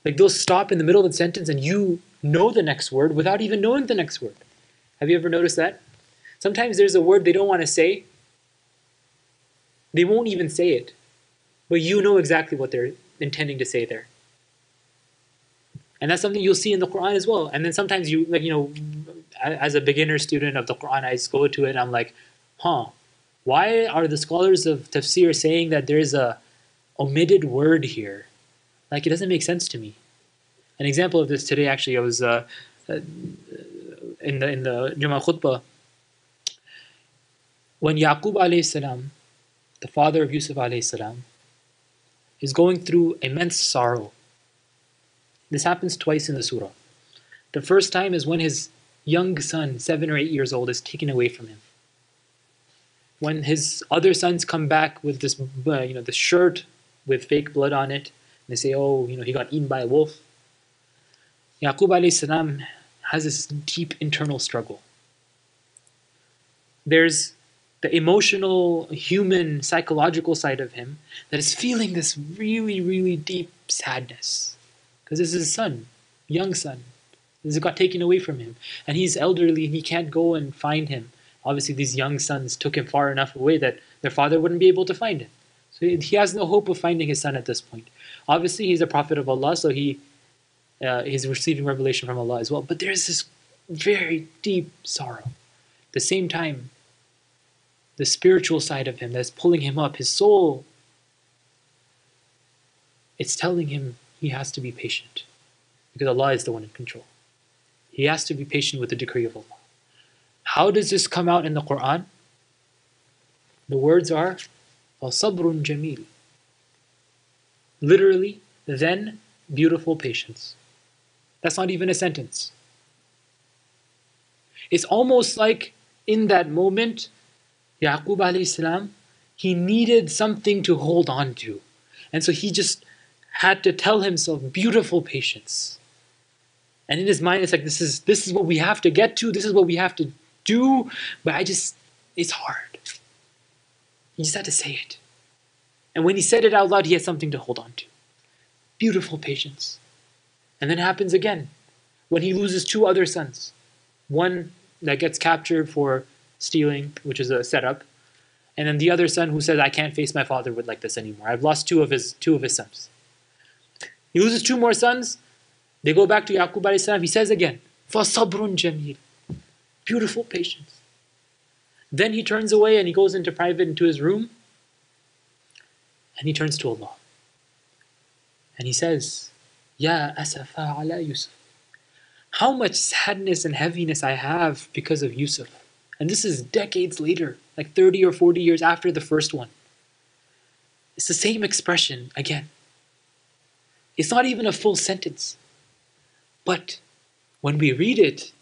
Like they'll stop in the middle of the sentence and you know the next word without even knowing the next word. Have you ever noticed that? Sometimes there's a word they don't want to say. They won't even say it. But you know exactly what they're intending to say there. And that's something you'll see in the Quran as well. And then sometimes you, like, you know, as a beginner student of the Quran, I go to it and I'm like, huh, why are the scholars of tafsir saying that there's a omitted word here? Like, it doesn't make sense to me. An example of this today, actually, I was in the Jummah khutbah. When Yaqub alayhi salam, the father of Yusuf alayhi salam, is going through immense sorrow. This happens twice in the surah. The first time is when his young son, 7 or 8 years old, is taken away from him. When his other sons come back with this, you know, the shirt with fake blood on it, and they say, "Oh, you know, he got eaten by a wolf." Yaqub alayhi salam has this deep internal struggle. There's the emotional, human, psychological side of him that is feeling this really, really deep sadness. Because this is his son, young son. This got taken away from him. And he's elderly and he can't go and find him. Obviously, these young sons took him far enough away that their father wouldn't be able to find him. So he has no hope of finding his son at this point. Obviously, he's a prophet of Allah, so he he's receiving revelation from Allah as well. But there's this very deep sorrow. At the same time, the spiritual side of him that's pulling him up, his soul, it's telling him he has to be patient, because Allah is the one in control. He has to be patient with the decree of Allah. How does this come out in the Quran? The words are فَصَبْرٌ جَمِيلٌ. Literally, then beautiful patience. That's not even a sentence. It's almost like in that moment, Yaqub alayhi salam, he needed something to hold on to. And so he just had to tell himself beautiful patience. And in his mind, it's like, this is what we have to get to, this is what we have to do, but it's hard. He just had to say it. And when he said it out loud, he had something to hold on to. Beautiful patience. And then it happens again, when he loses two other sons. One that gets captured for stealing, which is a setup, and then the other son who says, I can't face my father with like this anymore. I've lost two of his sons. He loses two more sons. They go back to Yaqub alayhi salam. He says again, فَصَبْرٌ جَمِيلٌ. Beautiful patience. Then he turns away and he goes into private, into his room, and he turns to Allah. And he says, Ya asafa ala Yusuf. How much sadness and heaviness I have because of Yusuf. And this is decades later, like 30 or 40 years after the first one. It's the same expression again. It's not even a full sentence. But when we read it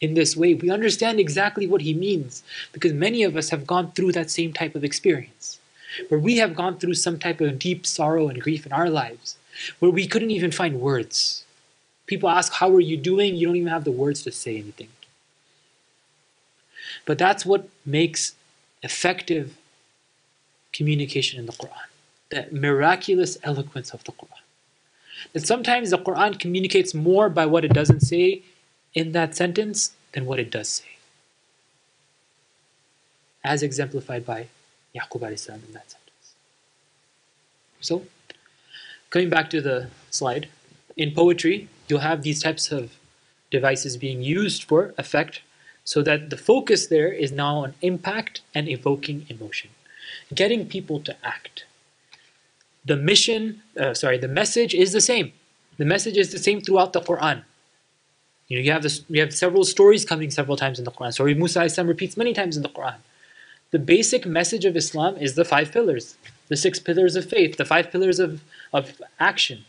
in this way, we understand exactly what he means, because many of us have gone through that same type of experience, where we have gone through some type of deep sorrow and grief in our lives, where we couldn't even find words. People ask, how are you doing? You don't even have the words to say anything. But that's what makes effective communication in the Quran, the miraculous eloquence of the Quran. And sometimes the Quran communicates more by what it doesn't say in that sentence than what it does say, as exemplified by Yaqub alayhi salam in that sentence. So, coming back to the slide, in poetry, you'll have these types of devices being used for effect, so that the focus there is now on impact and evoking emotion, getting people to act. The message is the same. The message is the same throughout the Quran. You know, you have several stories coming several times in the Quran. Story of Musa alayhi salam repeats many times in the Quran. The basic message of Islam is the 5 pillars, the 6 pillars of faith, the 5 pillars of action.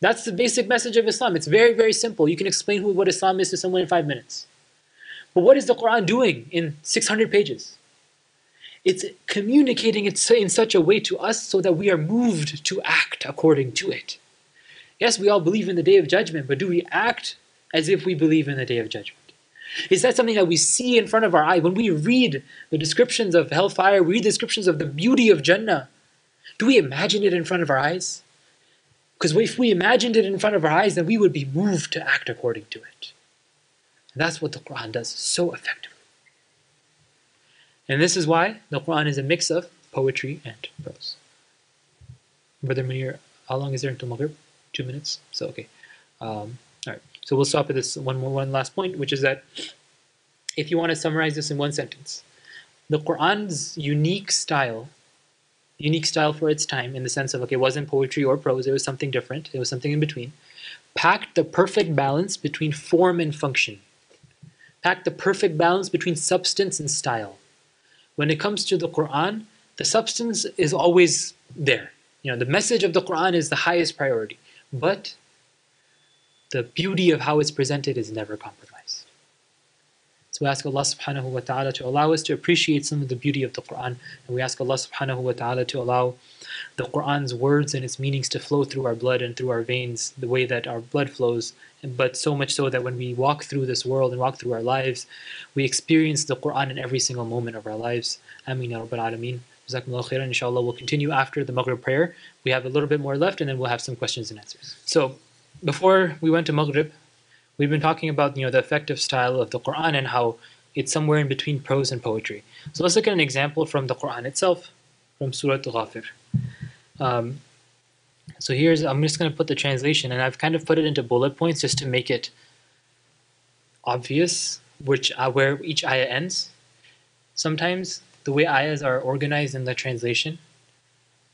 That's the basic message of Islam. It's very, very simple. You can explain what Islam is to someone in 5 minutes. But what is the Quran doing in 600 pages? It's communicating it in such a way to us so that we are moved to act according to it. Yes, we all believe in the Day of Judgment, but do we act as if we believe in the Day of Judgment? Is that something that we see in front of our eye? When we read the descriptions of hellfire, we read descriptions of the beauty of Jannah, do we imagine it in front of our eyes? Because if we imagined it in front of our eyes, then we would be moved to act according to it. And that's what the Quran does so effectively. And this is why the Quran is a mix of poetry and prose. Brother Munir, how long is there until Maghrib? 2 minutes? So, okay. Alright. So we'll stop at this one last point, which is that if you want to summarize this in one sentence, the Qur'an's unique style for its time, in the sense of, okay, it wasn't poetry or prose, it was something different, it was something in between, packed the perfect balance between form and function, packed the perfect balance between substance and style. When it comes to the Qur'an, the substance is always there. You know, the message of the Qur'an is the highest priority, but the beauty of how it's presented is never compromised. So we ask Allah subhanahu wa ta'ala to allow us to appreciate some of the beauty of the Quran, and we ask Allah subhanahu wa ta'ala to allow the Quran's words and its meanings to flow through our blood and through our veins the way that our blood flows, but so much so that when we walk through this world and walk through our lives, we experience the Quran in every single moment of our lives. Ameen ya Rabbil Alameen. Jazakumullah khairan. Inshallah, we'll continue after the Maghrib prayer. We have a little bit more left, and then we'll have some questions and answers. So, before we went to Maghrib, we've been talking about, you know, the effective style of the Quran and how it's somewhere in between prose and poetry. So let's look at an example from the Quran itself, from Surah Al-Ghafir. So here's, I'm just going to put the translation, and I've kind of put it into bullet points just to make it obvious where each ayah ends. Sometimes the way ayahs are organized in the translation,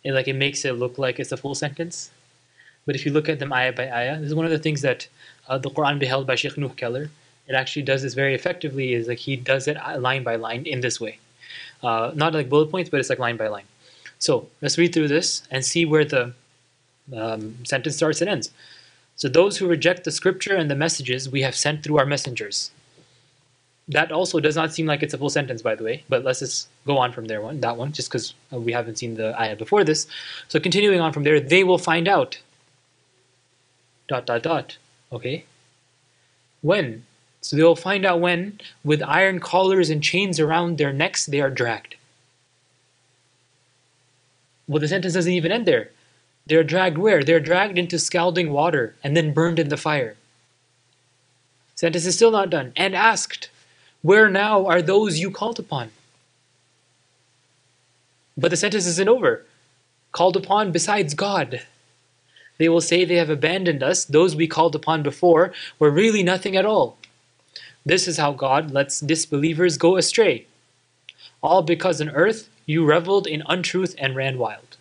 it makes it look like it's a full sentence. But if you look at them ayah by ayah, this is one of the things that the Quran beheld by Sheikh Nuh Keller. It actually does this very effectively. Is like he does it line by line in this way, not like bullet points, but it's like line by line. So let's read through this and see where the sentence starts and ends. So those who reject the scripture and the messages we have sent through our messengers. That also does not seem like it's a full sentence, by the way, but let's just go on from there that one, just because we haven't seen the ayah before this. So continuing on from there, they will find out. ... Okay. When? So they will find out when, with iron collars and chains around their necks, they are dragged. Well, the sentence doesn't even end there. They are dragged where? They are dragged into scalding water and then burned in the fire. Sentence is still not done. And asked, where now are those you called upon? But the sentence isn't over. Called upon besides God. They will say they have abandoned us. Those we called upon before were really nothing at all. This is how God lets disbelievers go astray. All because on earth you reveled in untruth and ran wild.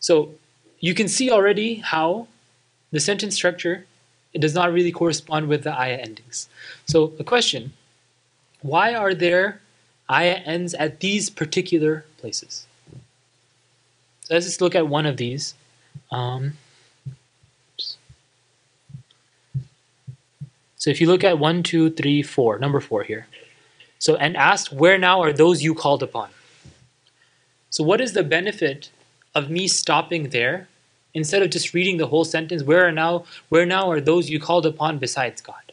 So you can see already how the sentence structure, it does not really correspond with the ayah endings. So the question, why are there ayah ends at these particular places? So let's just look at one of these. So if you look at 1, 2, 3, 4, number 4 here. So, and asked, where now are those you called upon? So what is the benefit of me stopping there instead of just reading the whole sentence? Where now are those you called upon besides God?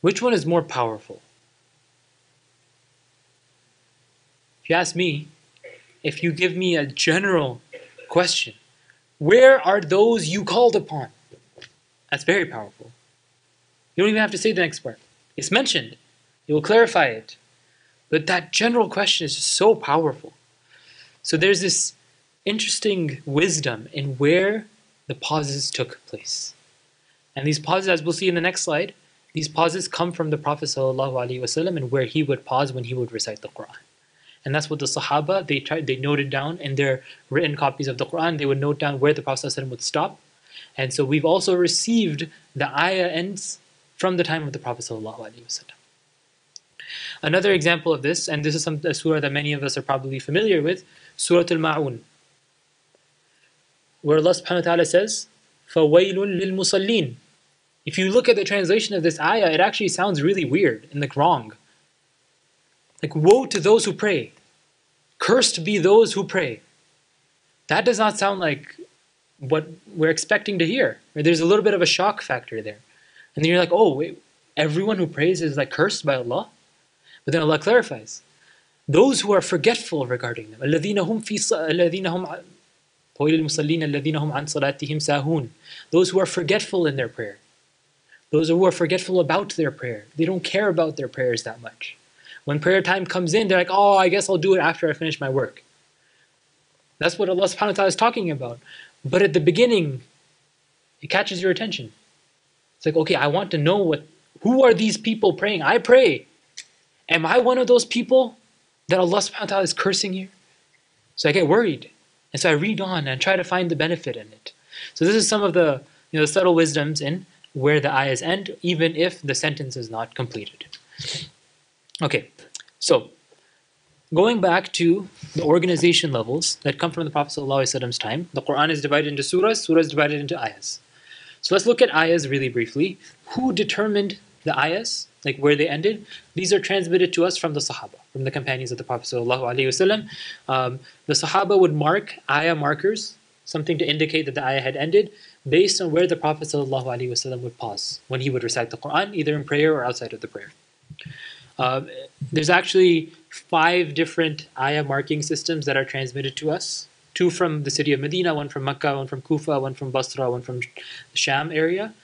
Which one is more powerful? If you ask me, if you give me a general question, where are those you called upon? That's very powerful. You don't even have to say the next part. It's mentioned. It will clarify it. But that general question is just so powerful. So there's this interesting wisdom in where the pauses took place. And these pauses, as we'll see in the next slide, these pauses come from the Prophet ﷺ and where he would pause when he would recite the Quran. And that's what the Sahaba, they noted down in their written copies of the Quran. They would note down where the Prophet ﷺ would stop. And so we've also received the ayah ends from the time of the Prophet ﷺ. Another example of this, and this is a surah that many of us are probably familiar with, Surah Al-Ma'un, where Allah subhanahu wa ta'ala says, فَوَيْلٌ لِلْمُصَلِّينَ. If you look at the translation of this ayah, it actually sounds really weird and like wrong. Like, woe to those who pray. Cursed be those who pray. That does not sound like what we're expecting to hear. There's a little bit of a shock factor there. And then you're like, oh, wait, everyone who prays is like cursed by Allah? But then Allah clarifies. Those who are forgetful regarding them. Those who are forgetful in their prayer. Those who are forgetful about their prayer. They don't care about their prayers that much. When prayer time comes in, they're like, oh, I guess I'll do it after I finish my work. That's what Allah subhanahu wa ta'ala is talking about. But at the beginning, it catches your attention. It's like, okay, I want to know who are these people praying? I pray. Am I one of those people that Allah subhanahu wa ta'ala is cursing here? So I get worried. And so I read on and try to find the benefit in it. So this is some of the, the subtle wisdoms in where the ayahs end, even if the sentence is not completed. Okay, so going back to the organization levels that come from the Prophet ﷺ's time, the Quran is divided into surahs, surahs divided into ayahs. So let's look at ayahs really briefly. Who determined the ayahs, like where they ended? These are transmitted to us from the Sahaba, from the companions of the Prophet ﷺ. The Sahaba would mark ayah markers, something to indicate that the ayah had ended, based on where the Prophet ﷺ would pause when he would recite the Quran, either in prayer or outside of the prayer. There's actually 5 different ayah marking systems that are transmitted to us. 2 from the city of Medina, 1 from Mecca, 1 from Kufa, 1 from Basra, 1 from the Sham area.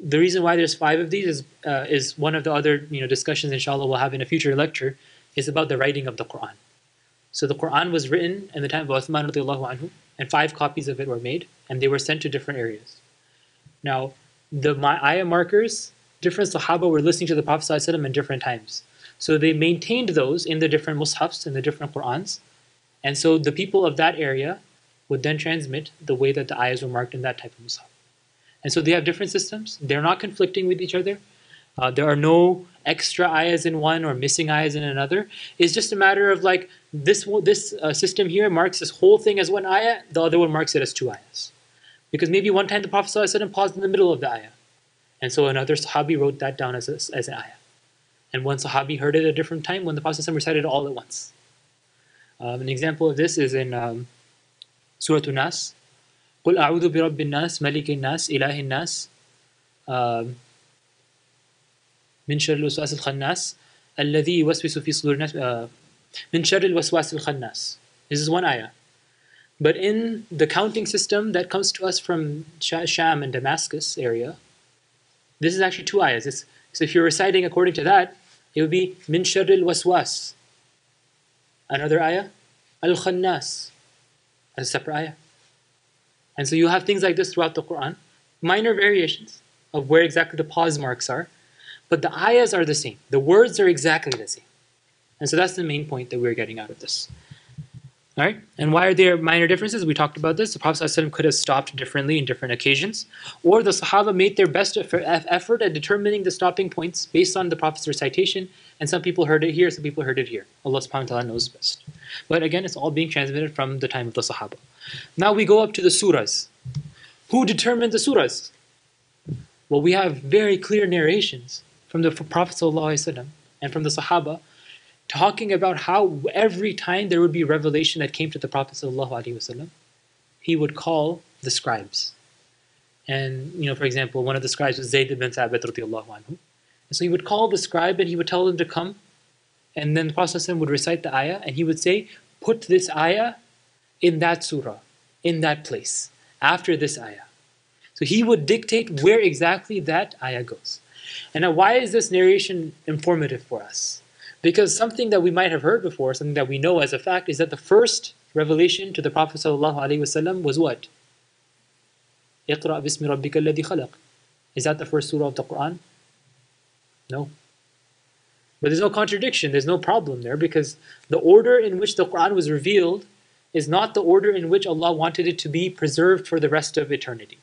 The reason why there's 5 of these is one of the other discussions, inshallah, we'll have in a future lecture, is about the writing of the Quran. So the Quran was written in the time of Uthman radiallahu anhu. and 5 copies of it were made, and they were sent to different areas. Now, the ayah markers, different Sahaba were listening to the Prophet ﷺ in different times. So they maintained those in the different mushafs, in the different Qur'ans, and so the people of that area would then transmit the way that the ayahs were marked in that type of mushaf. And so they have different systems. They're not conflicting with each other. There are no extra ayahs in one or missing ayahs in another. It's just a matter of like, this system here marks this whole thing as one ayah, the other one marks it as 2 ayahs. Because maybe one time the Prophet ﷺ paused in the middle of the ayah. And so another Sahabi wrote that down as an ayah. And one Sahabi heard it at a different time when the Prophet ﷺ recited it all at once. An example of this is in Surah An-Nas. قُلْ أَعُوذُ بِرَبِّ النَّاسِ مَلِكِ النَّاسِ إِلَهِ النَّاسِ مِنْ شَرِّ الْوَسْوَاسِ الْخَنَّاسِ الَّذِي يُوَسْوِسُ فِي صُدُورِ النَّاسِ مِنْ شَرِّ الْوَسْوَاسِ الْخَنَّاسِ. This is one ayah. But in the counting system that comes to us from Sham and Damascus area, this is actually 2 ayahs. So if you're reciting according to that, it would be min sharril waswas. Another ayah, al-khannas, as a separate ayah. And so you have things like this throughout the Qur'an, minor variations of where exactly the pause marks are, but the ayahs are the same. The words are exactly the same. And so that's the main point that we're getting out of this. All right, and why are there minor differences? We talked about this. The Prophet ﷺ could have stopped differently in different occasions, or the Sahaba made their best effort at determining the stopping points based on the Prophet's recitation, and some people heard it here, some people heard it here. Allah subhanahu wa ta'ala knows best. But again, it's all being transmitted from the time of the Sahaba. Now we go up to the surahs. Who determined the surahs? Well, we have very clear narrations from the Prophet ﷺ and from the Sahaba talking about how every time there would be revelation that came to the Prophet ﷺ, he would call the scribes. And, you know, for example, one of the scribes was Zayd ibn Thabit radiallahu anhu. And so he would call the scribe and he would tell them to come. And then the Prophet ﷺ would recite the ayah and he would say, put this ayah in that surah, in that place, after this ayah. So he would dictate where exactly that ayah goes. And now why is this narration informative for us? Because something that we might have heard before, something that we know as a fact, is that the first revelation to the Prophet ﷺ was what? اقرأ بسم ربك الذي خلق. Is that the first surah of the Qur'an? No. But there's no contradiction, there's no problem there, because the order in which the Qur'an was revealed is not the order in which Allah wanted it to be preserved for the rest of eternity.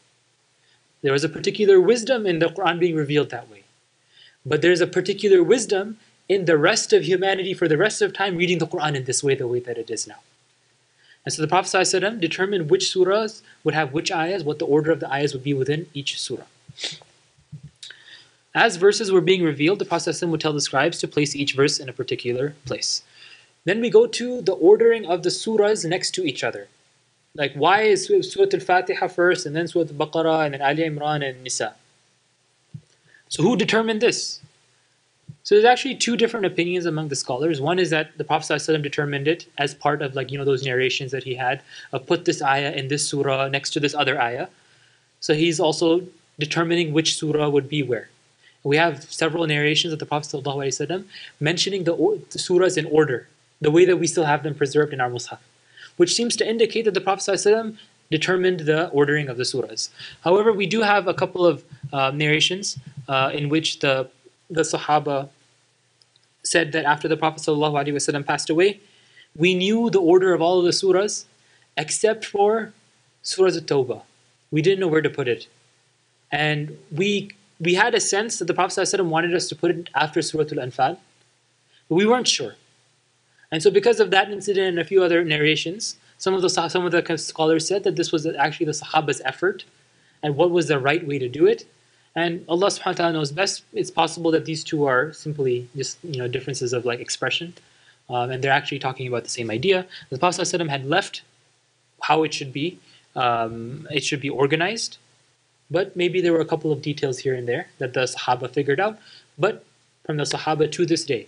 There was a particular wisdom in the Qur'an being revealed that way. But there's a particular wisdom in the rest of humanity for the rest of time reading the Qur'an in this way, the way that it is now. And so the Prophet ﷺ determined which surahs would have which ayahs, what the order of the ayahs would be within each surah. As verses were being revealed, the Prophet ﷺ would tell the scribes to place each verse in a particular place. Then we go to the ordering of the surahs next to each other. Like, why is Surah Al-Fatiha first, and then Surah Al-Baqarah, and then Ali Imran, and Nisa? So who determined this? So there's actually 2 different opinions among the scholars. One is that the Prophet ﷺ determined it as part of, like, you know, those narrations that he had of put this ayah in this surah next to this other ayah. So he's also determining which surah would be where. We have several narrations of the Prophet ﷺ mentioning the surahs in order, the way that we still have them preserved in our mushaf, which seems to indicate that the Prophet ﷺ determined the ordering of the surahs. However, we do have a couple of narrations in which the Sahaba said that after the Prophet ﷺ passed away, we knew the order of all of the surahs except for Surah At-Tawbah. We didn't know where to put it. And we had a sense that the Prophet ﷺ wanted us to put it after Surah Al-Anfal, but we weren't sure. And so because of that incident and a few other narrations, some of the scholars said that this was actually the Sahaba's effort and what was the right way to do it. And Allah subhanahu wa ta'ala knows best. It's possible that these 2 are simply just, you know, differences of like expression. And they're actually talking about the same idea. The Prophet ﷺ had left how it should be. It should be organized. But maybe there were a couple of details here and there that the Sahaba figured out. But from the Sahaba to this day,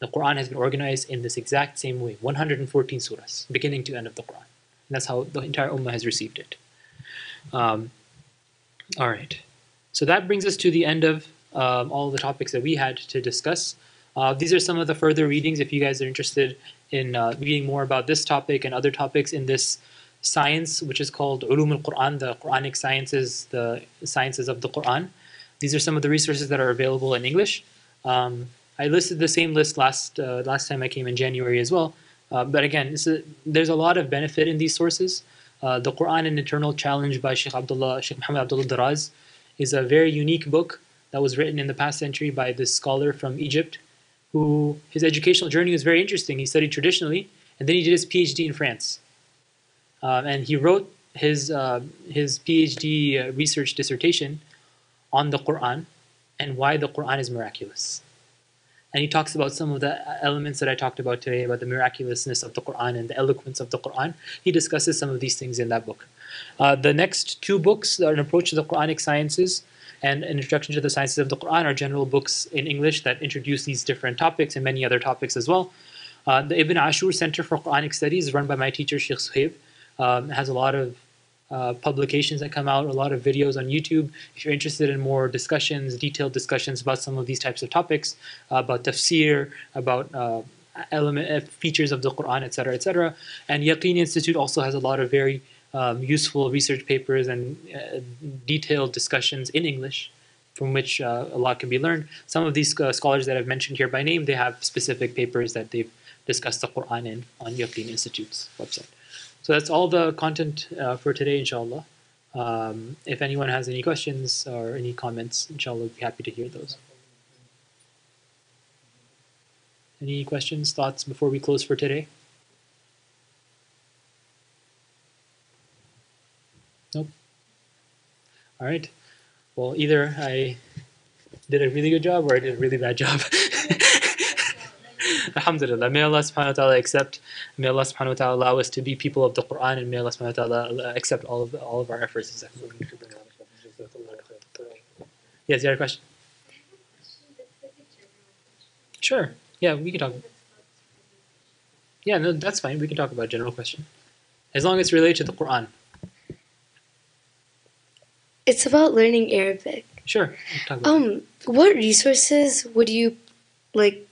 the Qur'an has been organized in this exact same way. 114 surahs, beginning to end of the Qur'an. And that's how the entire Ummah has received it. All right. So that brings us to the end of all the topics that we had to discuss. These are some of the further readings if you guys are interested in reading more about this topic and other topics in this science, which is called 'Ulum al-Qur'an, the Quranic sciences, the sciences of the Qur'an. These are some of the resources that are available in English. I listed the same list last time I came in January as well. But again, there's a lot of benefit in these sources. The Qur'an, an Internal Challenge by Sheikh Muhammad Abdullah Daraz is a very unique book that was written in the past century by this scholar from Egypt, who his educational journey was very interesting. He studied traditionally, and then he did his PhD in France. And he wrote his PhD research dissertation on the Qur'an and why the Qur'an is miraculous. And he talks about some of the elements that I talked about today, about the miraculousness of the Qur'an and the eloquence of the Qur'an. He discusses some of these things in that book. The next two books, An Approach to the Quranic Sciences and An Introduction to the Sciences of the Qur'an, are general books in English that introduce these different topics and many other topics as well. The Ibn Ashur Center for Quranic Studies, run by my teacher, Sheikh Suhaib, has a lot of publications that come out, a lot of videos on YouTube. If you're interested in more discussions, detailed discussions about some of these types of topics, about Tafsīr, about features of the Qur'an, etc., etc. And Yaqeen Institute also has a lot of very useful research papers and detailed discussions in English, from which a lot can be learned. Some of these scholars that I've mentioned here by name, they have specific papers that they've discussed the Qur'an in on Yaqeen Institute's website. So that's all the content for today, inshallah. If anyone has any questions or any comments, inshallah, we'd be happy to hear those. Any questions, thoughts before we close for today? Nope. All right. Well, either I did a really good job or I did a really bad job. Alhamdulillah. May Allah subhanahu wa ta'ala accept. May Allah subhanahu wa ta'ala allow us to be people of the Qur'an, and may Allah subhanahu wa ta'ala accept all of our efforts. Yes, you had a question? Sure. Yeah, we can talk. Yeah, no, that's fine. We can talk about a general question, as long as it's related to the Qur'an. It's about learning Arabic. Sure. What resources would you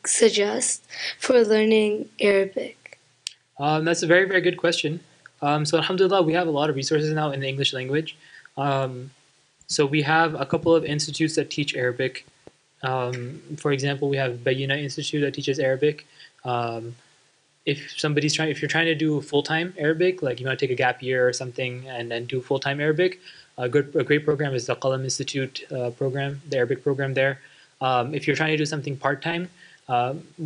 suggest for learning Arabic? That's a very, very good question. So alhamdulillah, we have a lot of resources now in the English language. So we have a couple of institutes that teach Arabic. For example, we have Bayina Institute that teaches Arabic. If somebody's trying, if you're trying to do full-time Arabic, like you want to take a gap year or something and do full-time Arabic, a great program is the Qalam Institute program, the Arabic program there. If you're trying to do something part-time,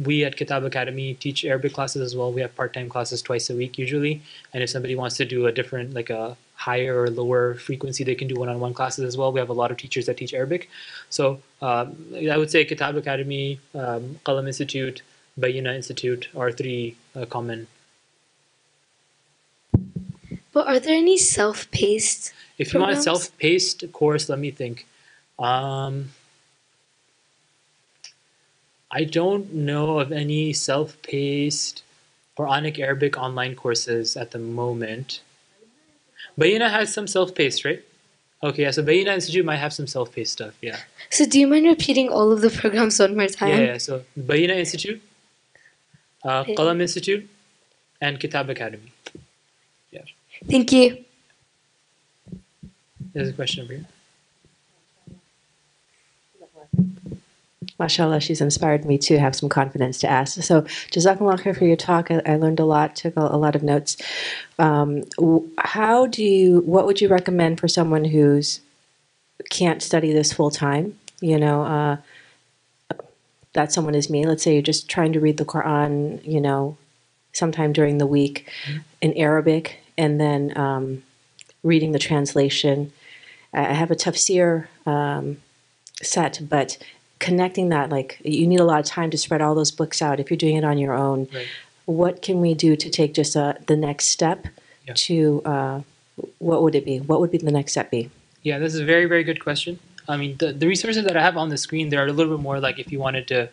we at Kitab Academy teach Arabic classes as well. We have part-time classes twice a week usually. And if somebody wants to do a different, like a higher or lower frequency, they can do one-on-one classes as well. We have a lot of teachers that teach Arabic. So I would say Kitab Academy, Qalam Institute, Bayina Institute are three common. But are there any self-paced If you want a self-paced course, let me think. I don't know of any self-paced Quranic Arabic online courses at the moment. Bayina has some self-paced, right? Okay, yeah, so Bayina Institute might have some self-paced stuff, yeah. So do you mind repeating all of the programs one more time? Yeah, so Bayina Institute, Qalam Institute, and Kitab Academy. Yeah. Thank you. There's a question over here. MashaAllah, she's inspired me to have some confidence to ask. So, Jazakallah khair for your talk. I learned a lot, took a lot of notes. What would you recommend for someone who's can't study this full time? You know, that someone is me. Let's say you're just trying to read the Qur'an, you know, sometime during the week in Arabic, and then reading the translation. I have a tafsir set, but connecting that, you need a lot of time to spread all those books out if you're doing it on your own. Right. What can we do to take just the next step to, what would it be? What would be the next step be? Yeah, this is a very, very good question. I mean, the resources that I have on the screen, they're a little bit more like if you wanted to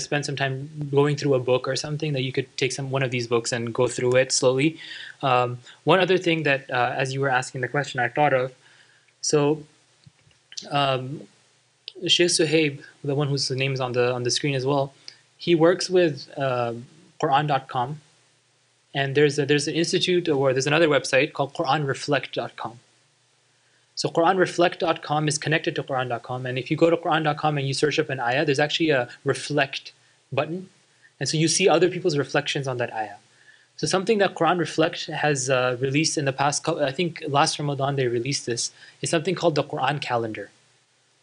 spend some time going through a book or something, that you could take one of these books and go through it slowly. One other thing that, as you were asking the question, I thought of, so Sheikh Suhaib, the one whose name is on the screen as well, he works with Qur'an.com. And there's an institute, or there's another website called Quran Reflect.com. So Quran Reflect.com is connected to Quran.com, and if you go to Quran.com and you search up an ayah, there's actually a reflect button, and so you see other people's reflections on that ayah. So something that Quran Reflect has released in the past, I think last Ramadan they released this, is something called the Quran Calendar.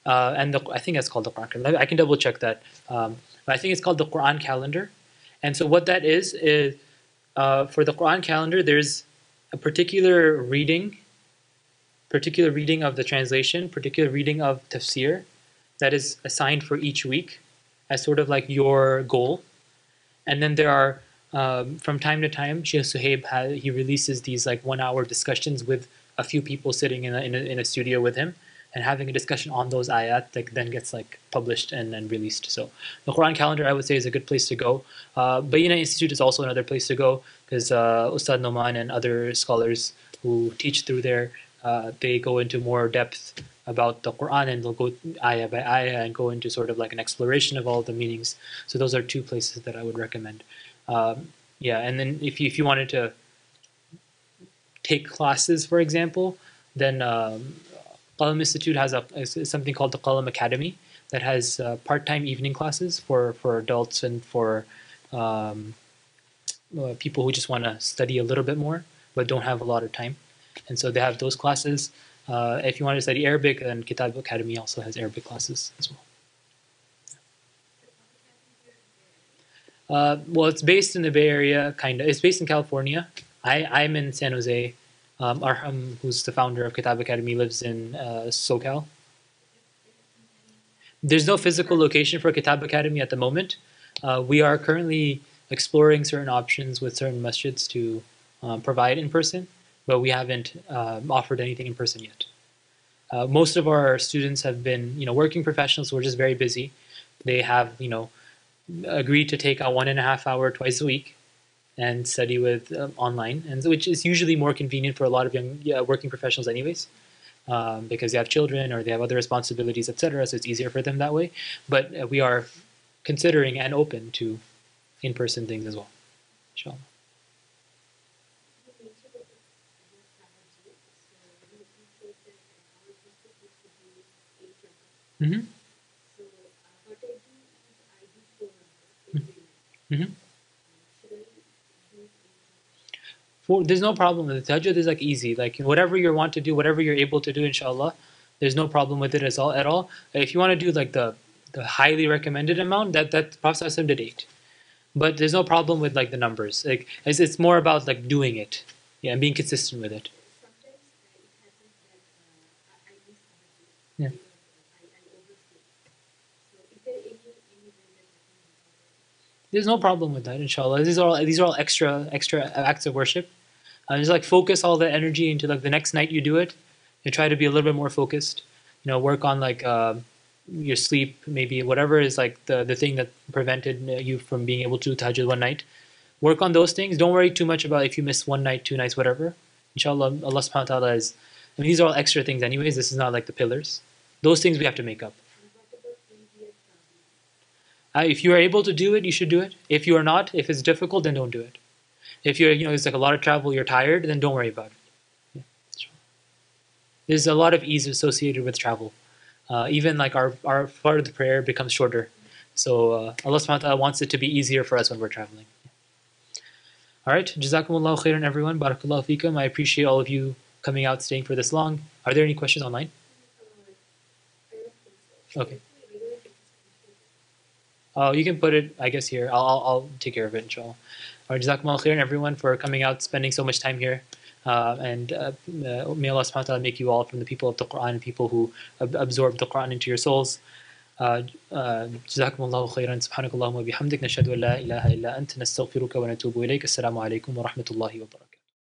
I think it's called the Quran Calendar. I can double check that. But I think it's called the Quran Calendar. And so what that is for the Quran Calendar, there's a particular reading of the translation, particular reading of tafsir that is assigned for each week as sort of like your goal. And then there are, from time to time, Sheikh Suhaib, he releases these like 1 hour discussions with a few people sitting in a studio with him and having a discussion on those ayat that then gets like published and released. So the Quran Calendar, I would say, is a good place to go. Bayina Institute is also another place to go because Ustad Noman and other scholars who teach through there, they go into more depth about the Quran, and they'll go ayah by ayah and go into sort of like an exploration of all the meanings. So those are two places that I would recommend. Yeah, and then if you wanted to take classes, for example, then Qalam Institute has something called the Qalam Academy that has part-time evening classes for adults and for people who just want to study a little bit more but don't have a lot of time. And so they have those classes. If you want to study Arabic, then Kitab Academy also has Arabic classes as well. Well, it's based in the Bay Area, kind of. It's based in California. I'm in San Jose. Arham, who's the founder of Kitab Academy, lives in SoCal. There's no physical location for Kitab Academy at the moment. We are currently exploring certain options with certain masjids to provide in person, but we haven't offered anything in person yet. Most of our students have been, working professionals who are just very busy. They have, agreed to take a 1.5 hour twice a week and study with online, and which is usually more convenient for a lot of young working professionals anyways, because they have children or they have other responsibilities, etc. So it's easier for them that way. But we are considering and open to in-person things as well, inshallah. Well, there's no problem. The tahajjud is like easy, like whatever you want to do, whatever you're able to do, inshallah, there's no problem with it at all. If you want to do like the highly recommended amount, that Prophet ﷺ did 8, but there's no problem with like the numbers. Like it's more about like doing it, and being consistent with it. Yeah. There's no problem with that, inshallah. These are all extra acts of worship. Just like focus all the energy into like the next night you do it. You try to be a little bit more focused. Work on like your sleep, maybe whatever is like the thing that prevented you from being able to tahajjud one night. Work on those things. Don't worry too much about if you miss one night, 2 nights, whatever. Inshallah, Allah subhanahu wa ta'ala is. I mean, these are all extra things, anyways. This is not like the pillars. Those things we have to make up. If you are able to do it, you should do it. If you are not, if it's difficult, then don't do it. If you're, it's like a lot of travel, you're tired, then don't worry about it. Yeah, sure. There's a lot of ease associated with travel. Even like our part of the prayer becomes shorter. So Allah subhanahu wa ta'ala wants it to be easier for us when we're traveling. Yeah. All right, Jazakumullahu khairan, everyone. Barakallahu feekum. I appreciate all of you coming out, staying for this long. Are there any questions online? Okay. You can put it, I guess, here. I'll take care of it, inshallah. All right, Jazakumullahu khairan, everyone, for coming out, spending so much time here. May Allah subhanahu wa ta'ala make you all from the people of the Qur'an and people who absorb the Qur'an into your souls. Jazakumullahu khairan, subhanakallahumma bihamdik, nashhadu an la ilaha illa anta, nastaghfiruka wa natubu ilayk. Assalamu alaikum wa rahmatullahi wa barakatuh.